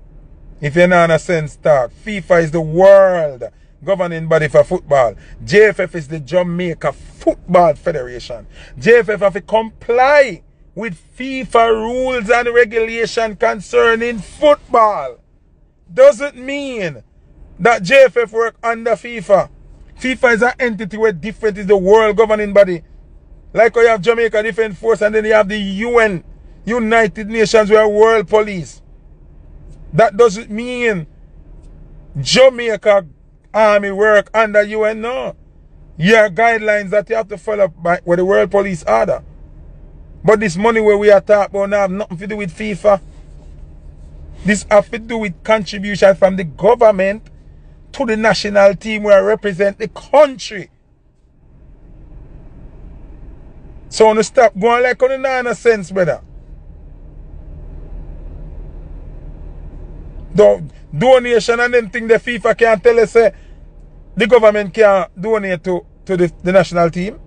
If you not understand talk, FIFA is the world governing body for football. J F F is the Jamaica Football Federation. J F F have to comply with FIFA rules and regulation concerning football. Doesn't mean that J F F work under FIFA. FIFA is an entity where different is the world governing body. Like how you have Jamaica Defense Force and then you have the U N, United Nations, where world police. That doesn't mean Jamaica Army work under U N, no. Your guidelines that you have to follow by with the world police order. But this money where we are talking about now have nothing to do with FIFA. This have to do with contributions from the government to the national team where I represent the country. So on the stop going like on the nana sense, brother. Don't donation and them thing the FIFA can't tell us say the government can't donate to, to the, the national team.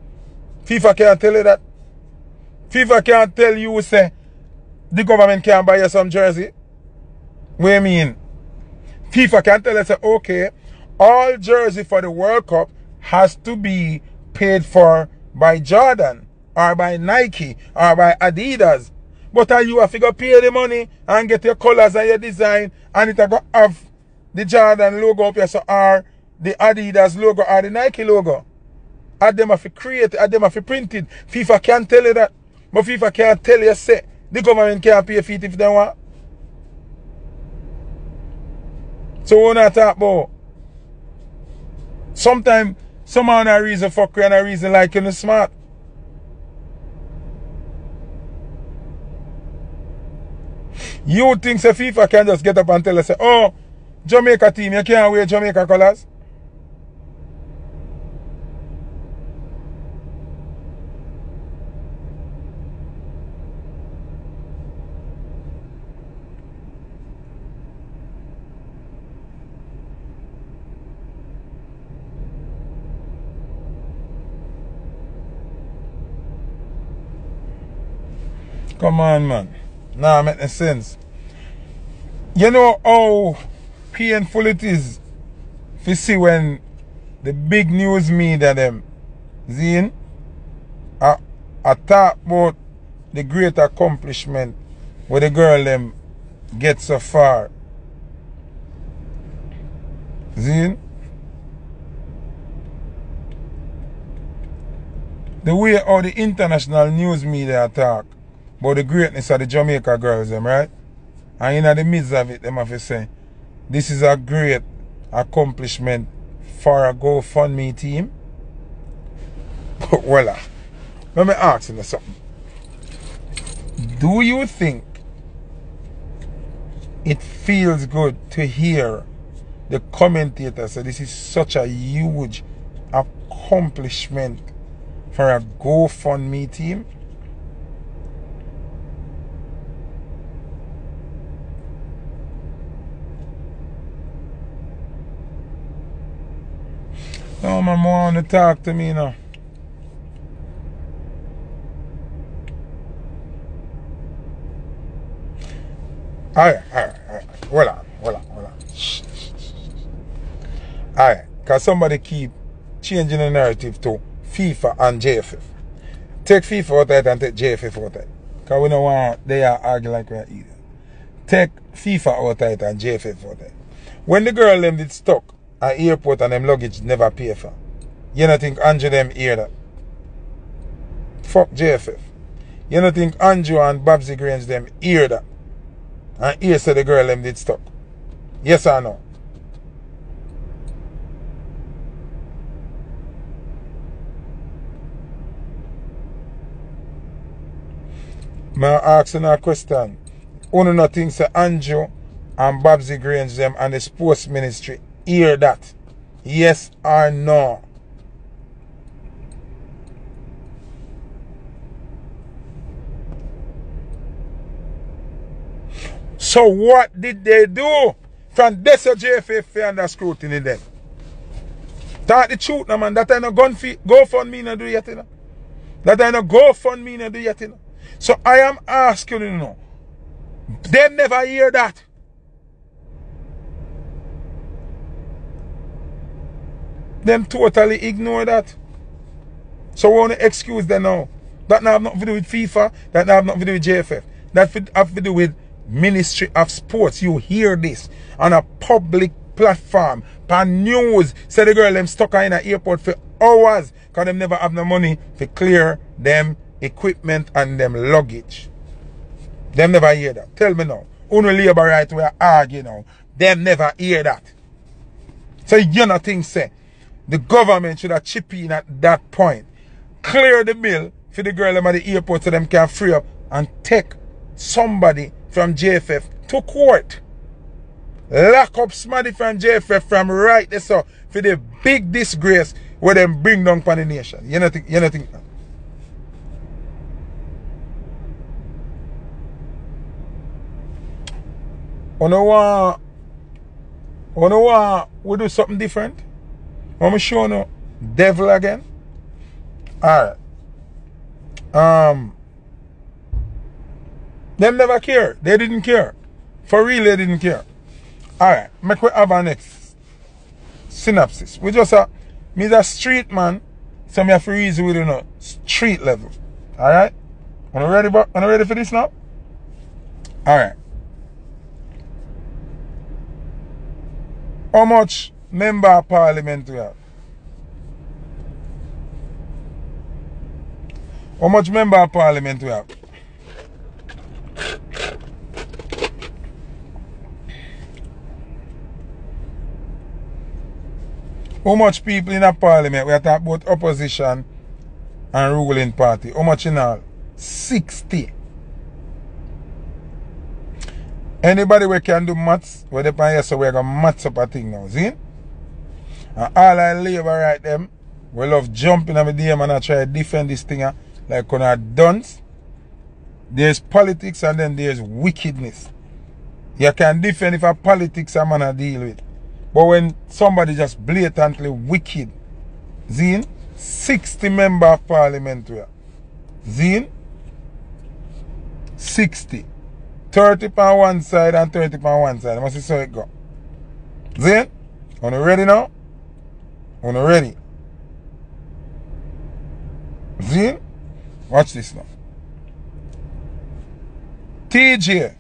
FIFA can't tell you that. FIFA can't tell you say the government can't buy you some jersey. What do you mean? FIFA can tell us, okay, all jersey for the World Cup has to be paid for by Jordan or by Nike or by Adidas. But are you have to go pay the money and get your colors and your design and it will have the Jordan logo up here, so or the Adidas logo or the Nike logo. At them have to create, at them have to print it. FIFA can tell you that. But FIFA can't tell you, say, the government can't pay for it if they want. So we're not talking about. Sometimes, someone a reason for and a reason like you're not smart. You think say, FIFA can just get up and tell us, oh, Jamaica team, you can't wear Jamaica colors? Come on, man. Nah, make no sense. You know how painful it is to see when the big news media them, Zine, I, I talk about the great accomplishment where the girl them get so far. Zine, the way how the international news media talk about the greatness of the Jamaica girls, them, right? And in the midst of it, them have to say, this is a great accomplishment for a GoFundMe team. But voila. Let me ask you something. Do you think it feels good to hear the commentator say this is such a huge accomplishment for a GoFundMe team. No, my mom want to talk to me now. Alright, alright, alright. Hold on, hold on, hold on. Alright, because somebody keep changing the narrative to FIFA and J F F. Take FIFA out of it and take J F F out of it. Because we don't want they are arguing like we are either. Take FIFA out of it and J F F out of it. When the girl them did stuck at airport and them luggage never pay for, you don't think Andrew them hear that? Fuck J F F. You don't think Andrew and Babsy Grange them hear that? And here said the girl them did stuck. Yes or no? May I ask you a question? One of the things that Andrew and Babsy Grange them and the sports ministry hear that? Yes or no? So what did they do? From this J F F under scrutiny then. Talk the truth now, man. That I no gun fee go fund me no do yet, you know. That I no go fund me no do yet, you know. So I am asking you now. They never hear that. Them totally ignore that. So we only excuse them now. That now have nothing to do with FIFA. That now have nothing to do with J F F. That have to do with Ministry of Sports. You hear this on a public platform, pan news, say the girl them stuck in an airport for hours because them never have no money to clear them equipment and them luggage. Them never hear that. Tell me now. Only labor right we are arguing now. Them never hear that. So you know things say the government should have chipped in at that point. Clear the bill for the girl them at the airport so them can free up and take somebody from J F F to court. Lock up somebody from J F F from right there so for the big disgrace where them bring down upon the nation. You know think, you know think. On the one, on the one, we do something different. I'm gonna show no devil again. All right. Um. Them never care. They didn't care. For real, they didn't care. Alright, make we have our next synopsis. We just a, me's a street man, so me have to reason with you know, street level. Alright? Are you ready, are you ready for this now? Alright. How much member of parliament we have? How much member of parliament we have? How much people in a parliament? We are talking about opposition and ruling party. How much in all? sixty. Anybody we can do maths, we depend here, so we are going to maths up a thing now. See? And all I labor right them, we love jumping on the D M and I try to defend this thing like when I dunce. There's politics and then there's wickedness. You can defend if a politics a man a deal with. But when somebody just blatantly wicked, Zine, sixty member of parliament were. Zine, sixty. thirty on one side and thirty on one side. I must see so it go. Zine, are you ready now? Are you ready? Zine, watch this now. T J,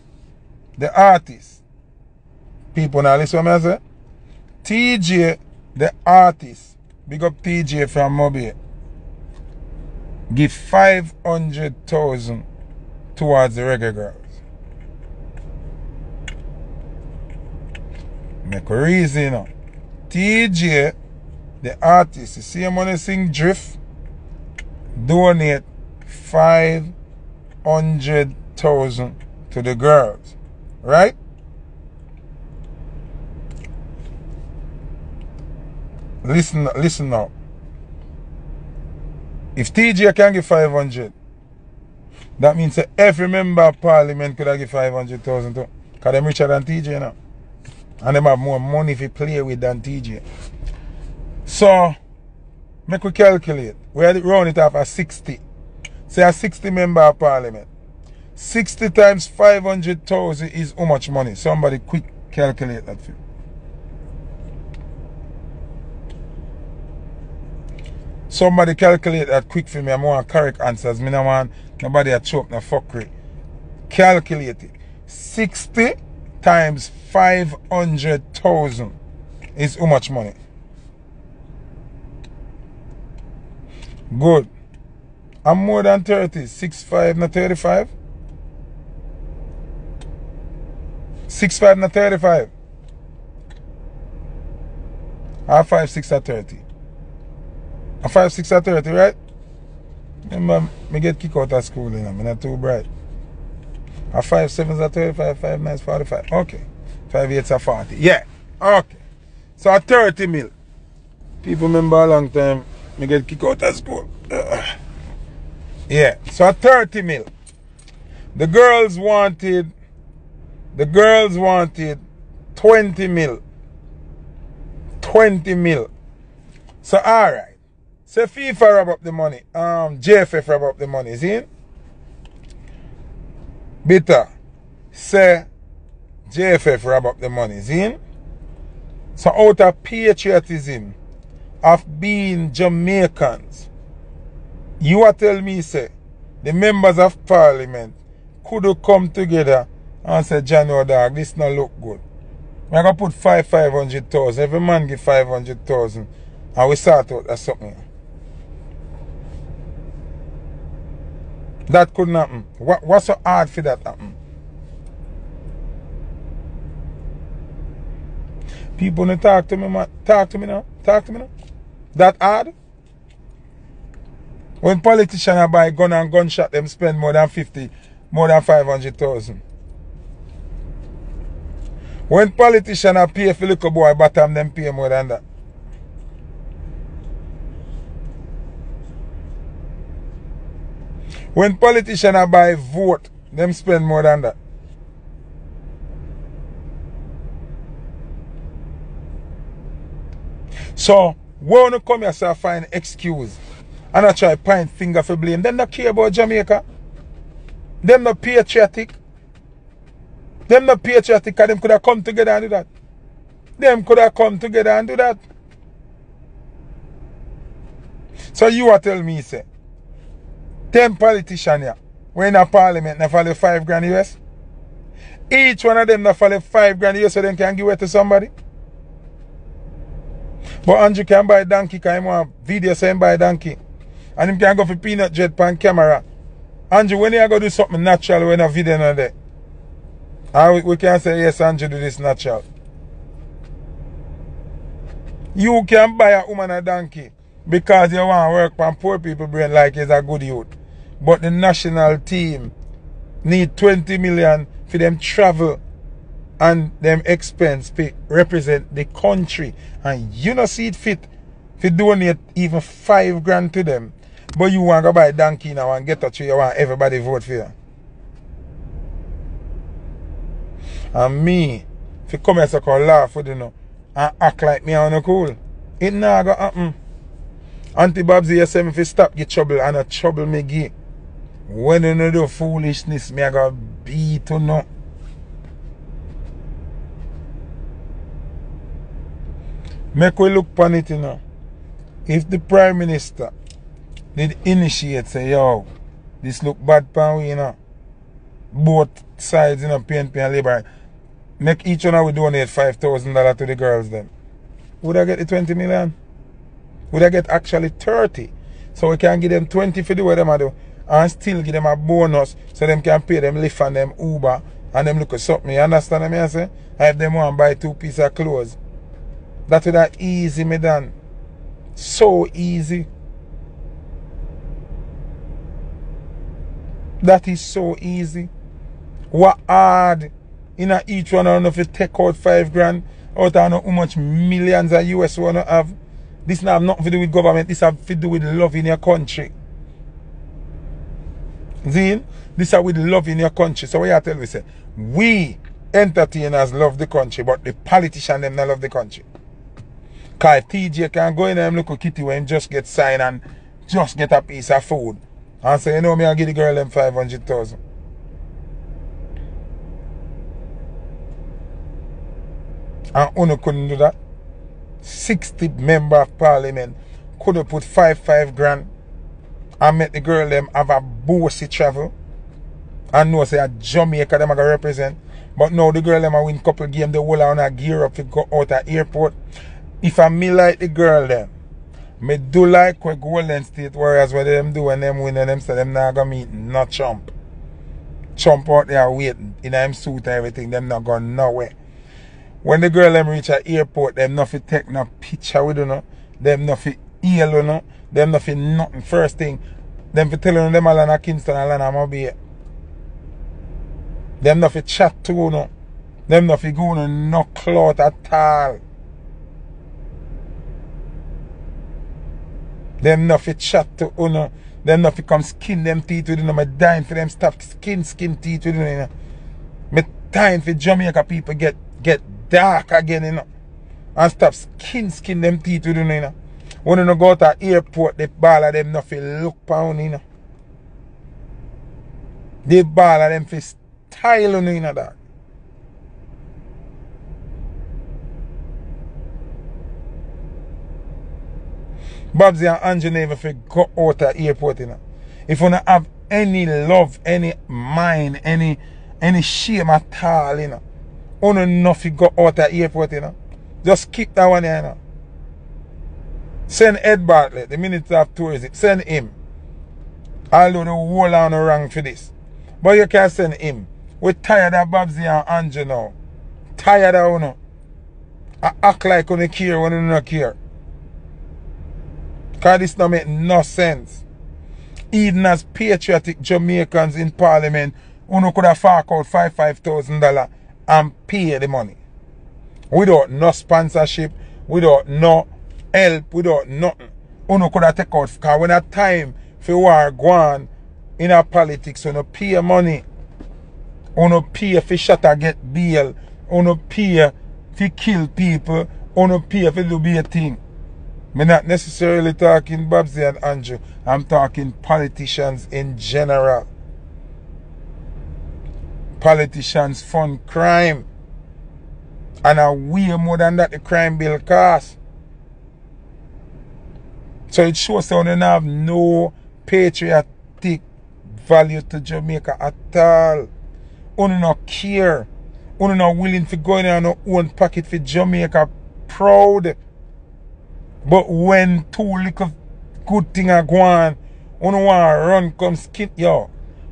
the artist. People now listen to me, I say. T J, the artist, big up T J from Mobile, give five hundred thousand towards the Reggae Girls. Make a reason, you know. T J, the artist, you see him when he sing Drift, donate five hundred thousand to the girls. Right? Listen, listen now. If T J can give five hundred, that means that every member of parliament could have give five hundred thousand too. Because they're richer than T J now. And they have more money if you play with than T J. So, make we calculate. We had it round it off at sixty. Say a sixty member of parliament. sixty times five hundred thousand is how much money? Somebody quick calculate that for you. Somebody calculate that quick for me. I want correct answers. I don't want nobody to choke no fuckery. Calculate it. sixty times five hundred thousand is how much money? Good. I'm more than thirty. sixty-five, not thirty-five. sixty-five, not thirty-five. I have five six at thirty. A five six at thirty, right? Remember, I get kicked out of school, you know, I'm not too bright. A five seven at thirty-five, five nine is forty-five. Okay. five eight at forty. Yeah. Okay. So at thirty mil. People remember a long time, I get kicked out of school. Ugh. Yeah. So at thirty mil. The girls wanted, the girls wanted twenty mil. twenty mil. So alright. Say FIFA rob up the money. Um, J F F rob up the money. See? Bitter. Say J F F rob up the money. See? So out of patriotism of being Jamaicans, you are telling me, say, the members of parliament could have come together and say, Jano dog, this not look good. I'm going to put five, five hundred thousand. Every man give five hundred thousand. And we sort out that something. That couldn't happen. What, what's so hard for that happen? People don't talk to me, man. Talk to me now. Talk to me now. That hard? When politicians buy gun and gunshot, them spend more than fifty, more than five hundred thousand. When politicians pay for little boy bottom, them pay more than that. When politicians buy vote, them spend more than that. So, when you come here and find excuse, and I try to point finger for blame, them not care about Jamaica. Them not patriotic. Them not patriotic because them could have come together and do that. Them could have come together and do that. So you are telling me, say, ten politicians here, when in a parliament, they follow five grand U S. Each one of them they follow five grand U S so they can give it to somebody. But Andrew can buy a donkey because he wants a video saying buy a donkey. And he can go for peanut jet pan camera. Andrew, when you go do something natural, when a video not there. And we, we can say, yes, Andrew, do this natural. You can buy a woman a donkey. Because you want to work on poor people's brain like it's a good youth. But the national team need twenty million for them travel and them expense pay, represent the country. And you not see it fit to donate even five grand to them. But you want to go buy a donkey now and get a tree. You want everybody vote for you. And me, if you come here so called laugh with you know, and act like me on the cool, it not going to happen. Auntie Babsy, you say me if you stop your trouble and a trouble me give. When you no do foolishness, me I got beat you know. Make we look upon it, you know. If the Prime Minister did initiate, say, yo, this look bad pan we, you know. Both sides, you know, P N P and Labour. Make each one of we donate five thousand dollars to the girls then. Would I get the twenty million? Would I get actually thirty? So we can give them twenty for the way them do and still give them a bonus so them can pay them Lyft and them Uber and them look at something. You understand what I say? And if them want to buy two pieces of clothes. That would have easy me done. So easy. That is so easy. What hard in a each one I don't know if you take out five grand out of how much millions of U S one have. This now have nothing to do with government. This have to do with love in your country. Zin, this are with love in your country. So what you tell me, say, we entertainers love the country, but the politician them not love the country. Because T J can go in and look at Kitty when just get signed and just get a piece of food. And say, you know, me, I'll give the girl them five hundred thousand. And Uno couldn't do that. sixty member of parliament could have put five, five grand and make the girl them have a bossy travel. And know say a Jamaica them are gonna represent. But now the girl them a win couple game, the whole on a gear up to go out at airport. If I me like the girl them, me do like what Golden State Warriors what them do when them win and them say them not gonna meet no chump. Chump out there waiting in them suit and everything, them not going nowhere. When the girl them reach at airport, them nothing take no picture with them, them nothing yell you know, them nothing nothing. First thing, them for telling them all on Kingston and Lana Mobile. Them nothing chat to you know. Them nothing go no no clout at all. Them nothing chat to you know. Them nothing come skin them teeth with you know. Me dying for them stop skin skin teeth with you know. Me dying for Jamaica people get get dark again you know. And stop skin skin them teeth with you know. When you go to the airport, the ball of them nothing look pound, you know. The ball of them for style, you know, that. Bobsy and Angie never for go out of the airport, you know. If you don't have any love, any mind, any any shame at all, you know. You don't know if you go out of the airport, you know. Just keep that one there, you know. Send Ed Bartlett, the Minister of Tourism. Send him. Although the whole on the wrong for this. But you can send him. We're tired of Bobsy and Angie now. Tired of you know. I act like you don't care when you don't care. Because this don't make no sense. Even as patriotic Jamaicans in Parliament, you could have fork out five thousand dollars and pay the money. Without no sponsorship, without no help, without nothing. Uno could have take out because when a time for war go on in our politics, uno pay money. Uno pay for shatter get bail. Uno pay for kill people. Uno pay for do be a thing. I'm not necessarily talking Bobsy and Andrew. I'm talking politicians in general. Politicians fund crime. And are way more than that the crime bill costs. So it shows that they don't have no patriotic value to Jamaica at all. They don't care. They not willing to go in and own pocket for Jamaica proud. But when too little good thing are going, they don't want to run come skin. Yo,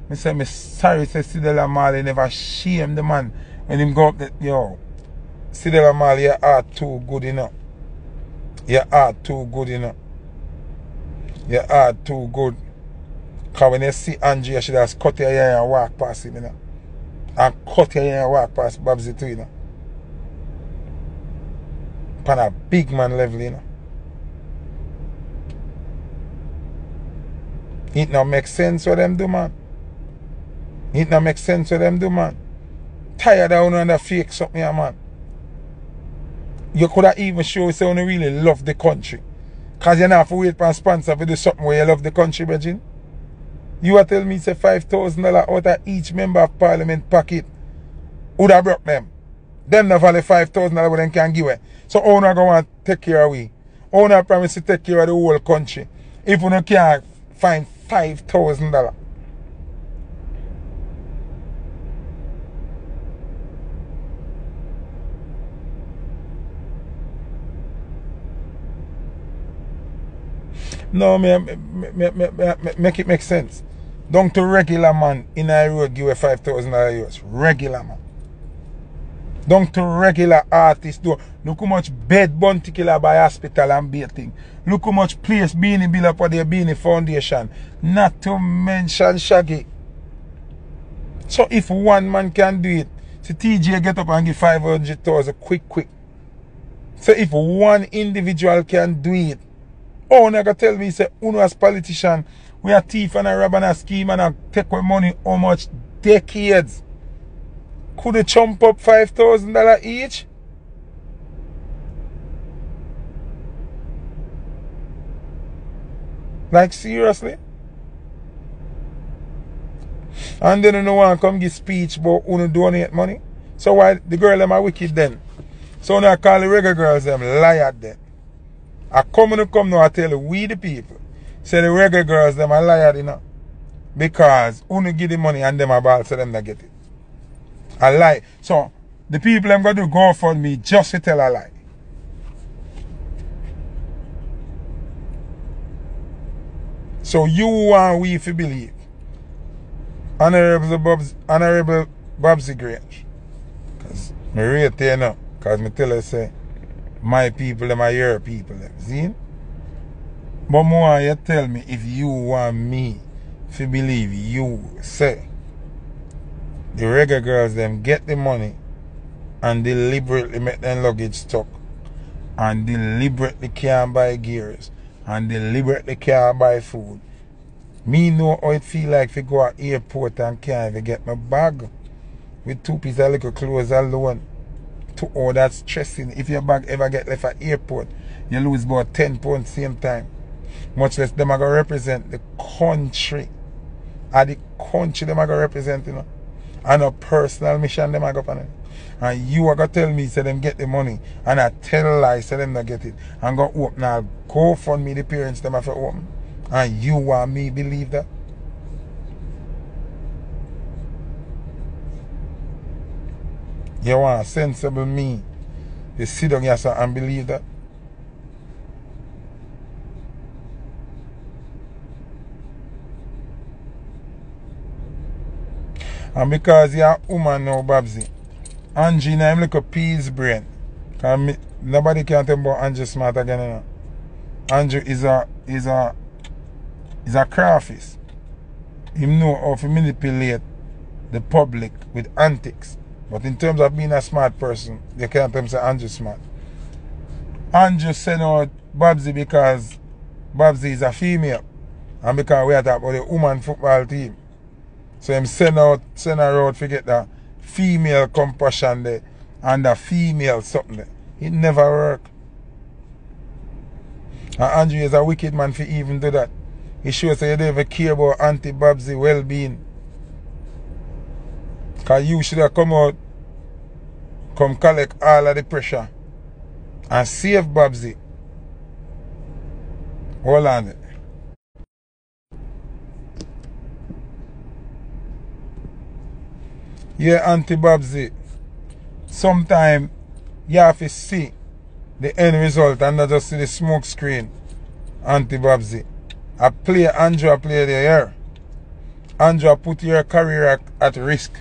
I say, I'm sorry, say Cedella Marley never shame the man when him go up that. Yo, Cedella Marley, your heart too good enough. Your heart too good enough. You are too good. Because when you see Andrea, she just cut your hair and walk past him, you know. And cut your hair and walk past Bobsy too, you know. Upon a big man level, you know. It don't make sense what them do, man. It don't make sense what them do, man. Tired of you and the fake something, man. You could have even show you you really love the country. Because you don't have to wait for a sponsor to do something where you love the country, Virgin. You are telling me it's five thousand dollars out of each member of parliament pocket. Who have broke them? Them not value five thousand dollars but they can give away. So how are going to take care of we? How are promise to take care of the whole country? If you can't find five thousand dollars. No, me, me, me, me, me, make it make sense. Don't to regular man in a road give a five thousand dollars. Regular man. Don't to regular artist do. Look how much bed Bounty Killer by hospital and baiting. Look how much place Beenie build up for their Beenie foundation. Not to mention Shaggy. So if one man can do it, so T J get up and give five hundred thousand quick, quick. So if one individual can do it, How you going to tell me, say, uno as politician, we are thief and a rob and a scheme and a take away money, how much? Decades. Could they chump up five thousand dollars each? Like, seriously? And then you know one come give speech about who don't donate money. So why the girl them are wicked then? So now I call the reggae girls them liar then. I come and come now I tell you, we the people say the reggae girls them are liar, you know. Because who don't give the money and them are ball, so them that get it. A lie. So the people them gonna do go for me just to tell a lie. So you and we if you believe. Honorable Bob's, Honorable Bobsy Grange. Because I rate there now. Because I tell her, say, my people them are your people. Them. See? But more you tell me if you want me to believe you, say, the reggae girls them get the money and deliberately make their luggage stuck and deliberately can't buy gears and deliberately can't buy food. Me know how it feel like if you go to the airport and can't even get my bag with two pieces of little clothes alone. To all that stressing. If your bag ever get left at airport, you lose about ten pounds same time. Much less them are going to represent the country. At the country them are going to represent, you know. And a personal mission them are going to. And you are going to tell me, say them get the money. And I tell lies, say them not get it. I'm going to open. Now go for me, the parents them have to open. And you and me believe that. You want sensible me. You sit down here and believe that. And because you are a woman now, Babsy. Angie, I'm like a peas brain. Me, nobody can tell about Angie smart again. You know? Angie is a is a He's a crawfish. He knows how to manipulate the public with antics. But in terms of being a smart person, they can't tell him say Andrew smart. Andrew sent out Babsy because Babsy is a female. And because we are talking about the woman football team. So him send out send her out to get the female compassion there and the female something there. It never worked. And Andrew is a wicked man for even do that. It shows that you don't even care about Auntie Babsy well-being. Because you should have come out, come collect all of the pressure and save Babsy. Hold on. Yeah, Auntie Babsy, sometimes you have to see the end result and not just see the smoke screen, Auntie Babsy. I play Andrew I play there. Andrew put your career at, at risk.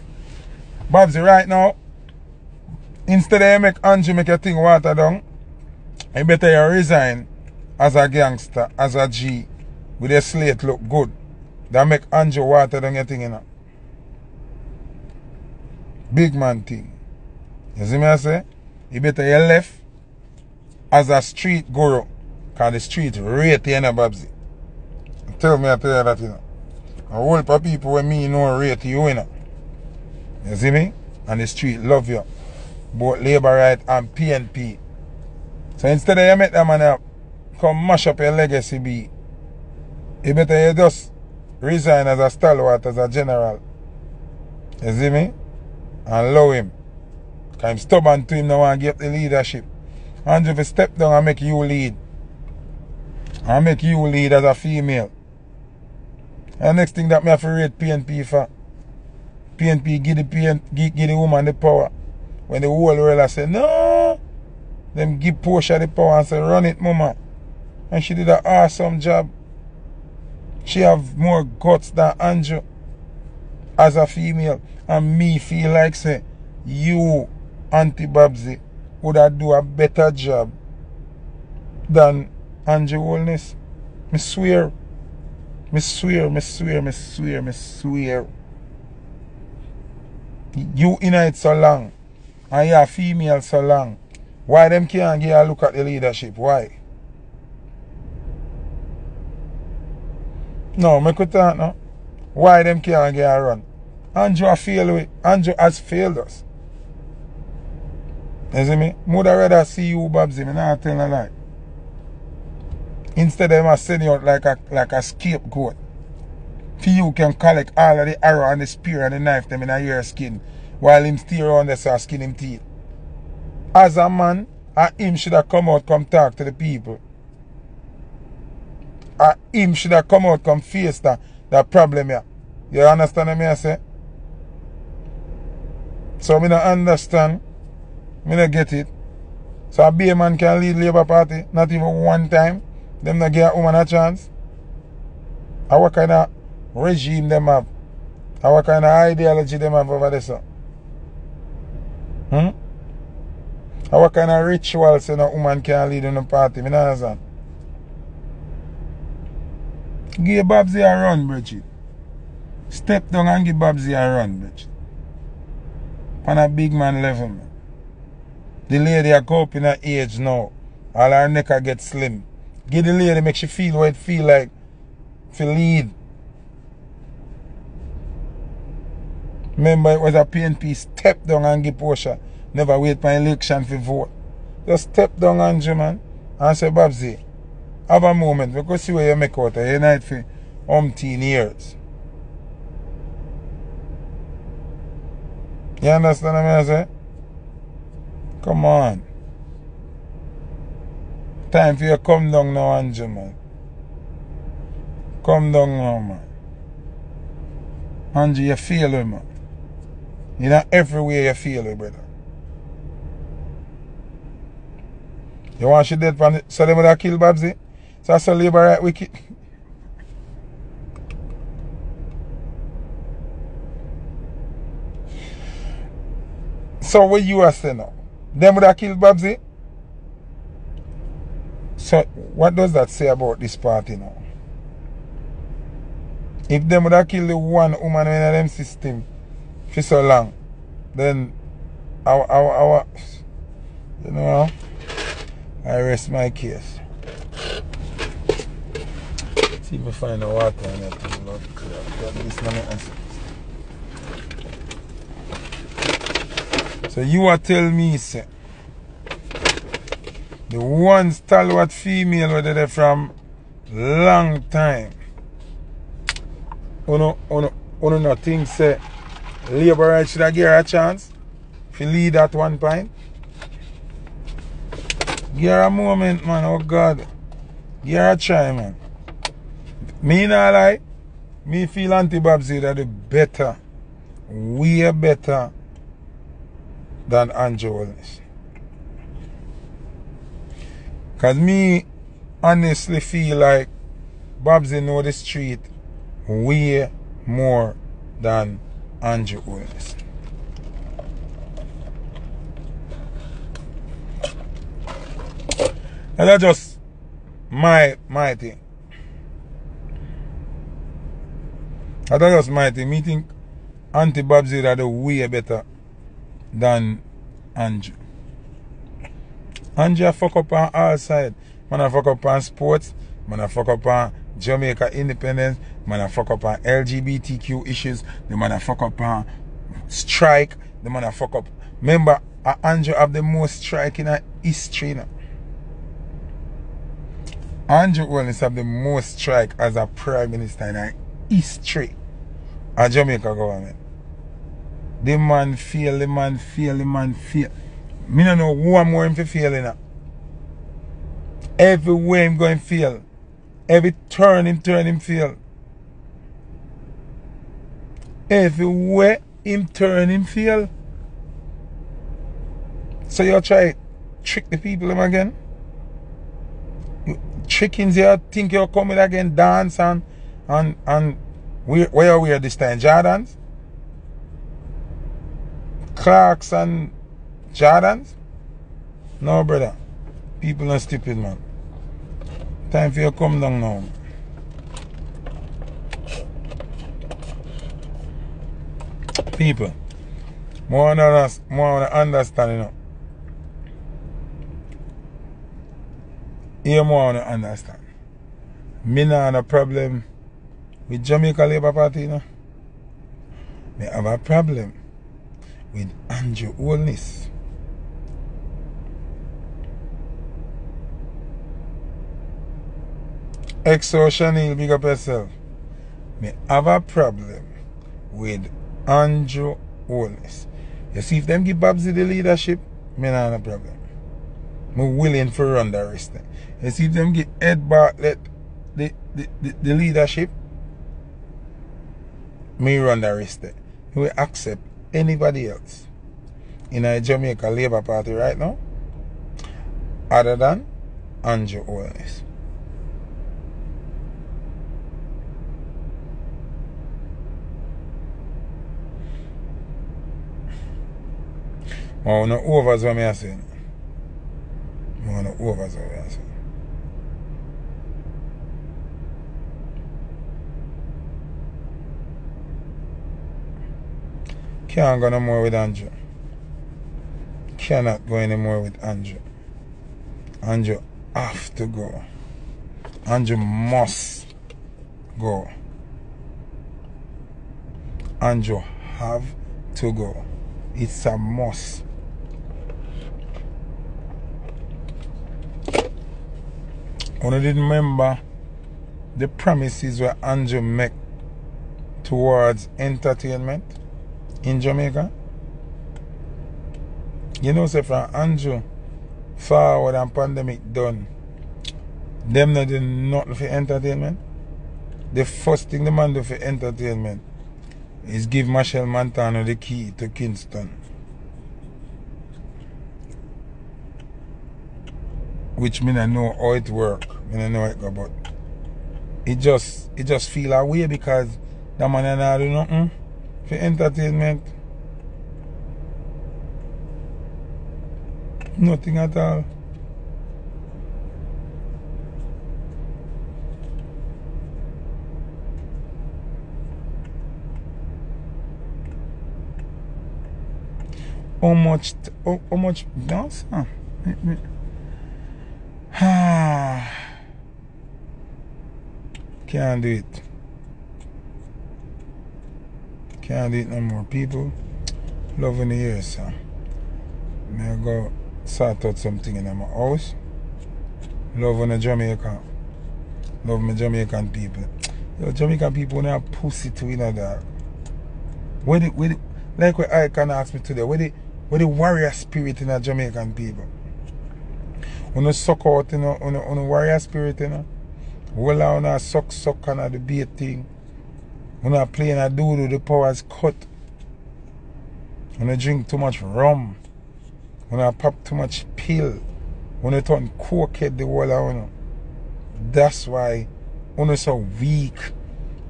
Babsy, right now, instead of you make Andrew make your thing water down, you better you resign as a gangster, as a G, with your slate look good. That make Andrew water down your thing, you know. Big man thing. You see me I say? You better you left as a street guru. Cause the street rate you know, Babsy. Tell me I tell you that, you know. A whole lot of people with me know rate you, you know. You see me? And the street love you. Both Labour Right and P N P. So instead of you make that man up, come mash up your legacy be. You better you just resign as a stalwart, as a general. You see me? And love him. Because I'm stubborn to him now and give up the leadership. And if you step down and make you lead. And make you lead as a female. And the next thing that me have to rate P N P for, P N P give the, P N, give, give the woman the power. When the whole world say, no, them give Portia the power and say, run it, mama. And she did an awesome job. She have more guts than Andrew as a female. And me feel like, say, you, Auntie Babsy, would have do a better job than Andrew Holness. I swear. I swear, I swear, I swear, I swear. You in it so long. And you are female so long. Why them can't get a look at the leadership? Why? No, I could talk now. Why them can't get a run? Andrew has failed, Andrew has failed us. You see me? Would I rather see you, Babsy, I'm not telling a lie. Instead, I'm sending out like a, like a scapegoat. For you can collect all of the arrow and the spear and the knife them in your skin while him steer on the so skin him teeth. As a man, a him should have come out, come talk to the people. A him should have come out, come face that, that problem here. You understand what I say? So I don't understand. I don't get it. So a B A man can lead Labour Party, not even one time. Them not give a woman a chance. And what kind of regime them have? And what kind of ideology them have over this? Hmm? And what kind of rituals a woman can lead in the party? I don't understand. Give Babsy a run, Bridget. Step down and give Babsy a run, Bridget. On a big man level, man. The lady a go up in her age now. All her neck a get slim. Give the lady make she feel what it feel like to lead. Remember it was a P N P step down and give Portia. Never wait for election to vote. Just step down, Andrew, man, and say, Babsy, have a moment. We could see where you make out of night for umpteen years. You understand what I say? Come on. Time for you to come down now, Andrew, man. Come down now, man. Andrew, you feel it, man. You know, everywhere you feel it, brother. You want she dead from the... So they would have killed Babsy? So that's a labor right wicked. So what you are saying now? Them would have killed Babsy? So what does that say about this party now? If them would have killed the one woman in them system for so long, then our, our, our you know, I rest my case. Let's see if we find the water and everything. Lord, God, this man answers. So you are telling me, sir, the one stalwart female whether they're from long time. Uno, uno, uno no think say Labour right should have give her a chance if you lead at one point. Give her a moment, man, oh God. Give her a try, man. Me not lie, me feel Auntie Babsy that do better, way better than Andrew Holness. Cause me honestly feel like Babsy know the street way more than Andrew Holness. And that's just my my thing. That's just my thing. Me think Auntie Babsy that do way better than Andrew. Andrew fuck up on all sides. Man I fuck up on sports. Man I fuck up on Jamaica independence. Man I fuck up on L G B T Q issues. The man I fuck up on strike. The man I fuck up. Remember, Andrew have the most strike in history now. Andrew Holness have the most strike as a prime minister in history of Jamaica government. The man fail, the man fail, the man fail. Me don't know who I'm going to fail in. Everywhere I'm going to fail. Every turn him turn him fail. Everywhere him turn him fail. So you try to trick the people him again? You tricking there, think you're coming again, dance and and and where where are we at this time? Jordans? Clarks and Jordans? No, brother. People are stupid, man. Time for you to come down now. People, more on the, more on the understanding now. Here more on the understand. Me not have a problem with Jamaica Labour Party, you know, we have a problem with Andrew Holness. Exo Chanel, big up yourself. We have a problem with Andrew Holness. You see, if them give Babsy the leadership, me not have a problem. I'm willing to run the rest. You see, if them give Ed Bartlett the, the, the, the leadership, me run the rest. We accept anybody else in a Jamaica Labour Party right now other than Andrew Holness. I want to overs what I say. I want to overs what I say. Can't go no more with Andrew. Cannot go anymore with Andrew. Andrew have to go. Andrew must go. Andrew have to go. It's a must. Only didn't remember the promises where Andrew made towards entertainment in Jamaica. You know, say from Andrew forward and pandemic done, them not do nothing for entertainment. The first thing the man do for entertainment is give Machel Montano the key to Kingston, which me I know how it work, me I know how it go, but it just it just feel that way because that man and I do nothing for entertainment, nothing at all. How much, how, how much dance? Huh? Can't do it. Can't do it no more. People loving the ears, sir. May I go sort out something in my house. Loving the Jamaica. Love my Jamaican people. Yo, Jamaican people now pussy to in a dog. Where the, where the, like what I can ask me today, where the With the warrior spirit in the Jamaican people. When you suck out, you know, on the warrior spirit, you know. Well, on a suck, suck, and a debate thing. When I play and I do, the power's cut. When I drink too much rum. When I pop too much pill. When I turn coke at the wall, you know. That's why you're so weak.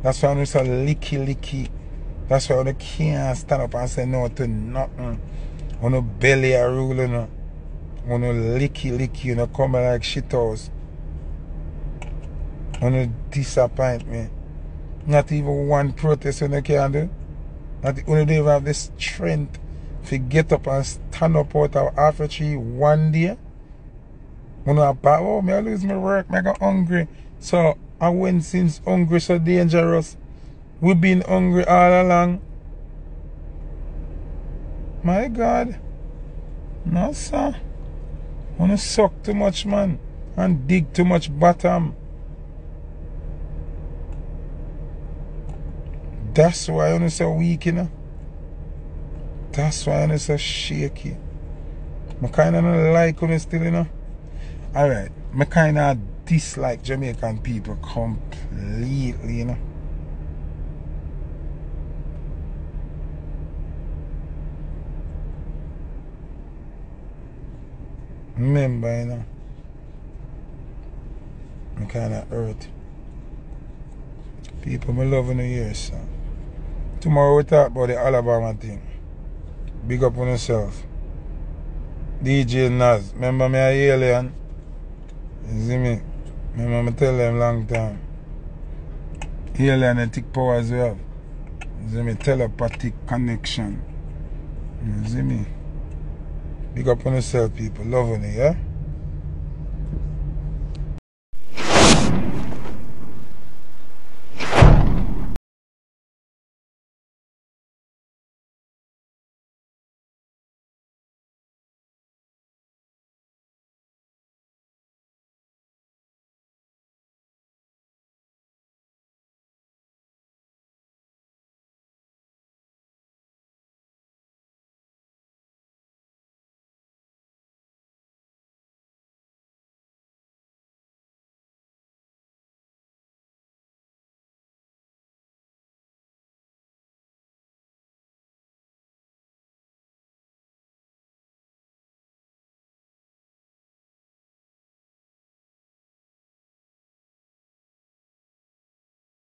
That's why you're so licky, licky. That's why you can't stand up and say no to nothing. On a belly a rule, you know. On a licky licky, you know, coming like shit house. On a disappoint me. Not even one protest you know can do. Not only do you have the strength to get up and stand up out of half tree one day. On a back, oh, me I lose my work, me I got hungry. So I went since hungry so dangerous. We've been hungry all along. My God, no sir, wanna suck too much man and dig too much bottom. That's why I'm so weak, you know. That's why I'm so shaky. I kinda don't like you still, you know. Alright, I kinda dislike Jamaican people completely, you know. Remember, you know, I'm kind of hurt. People, I love in the years, so. Tomorrow we talk about the Alabama thing. Big up on yourself. D J Naz, remember me a alien? You see me? Remember me tell them long time. Alien and thick power as well. You see me? Telepathic connection. You see me? Big up on yourself, people. Loving it, yeah?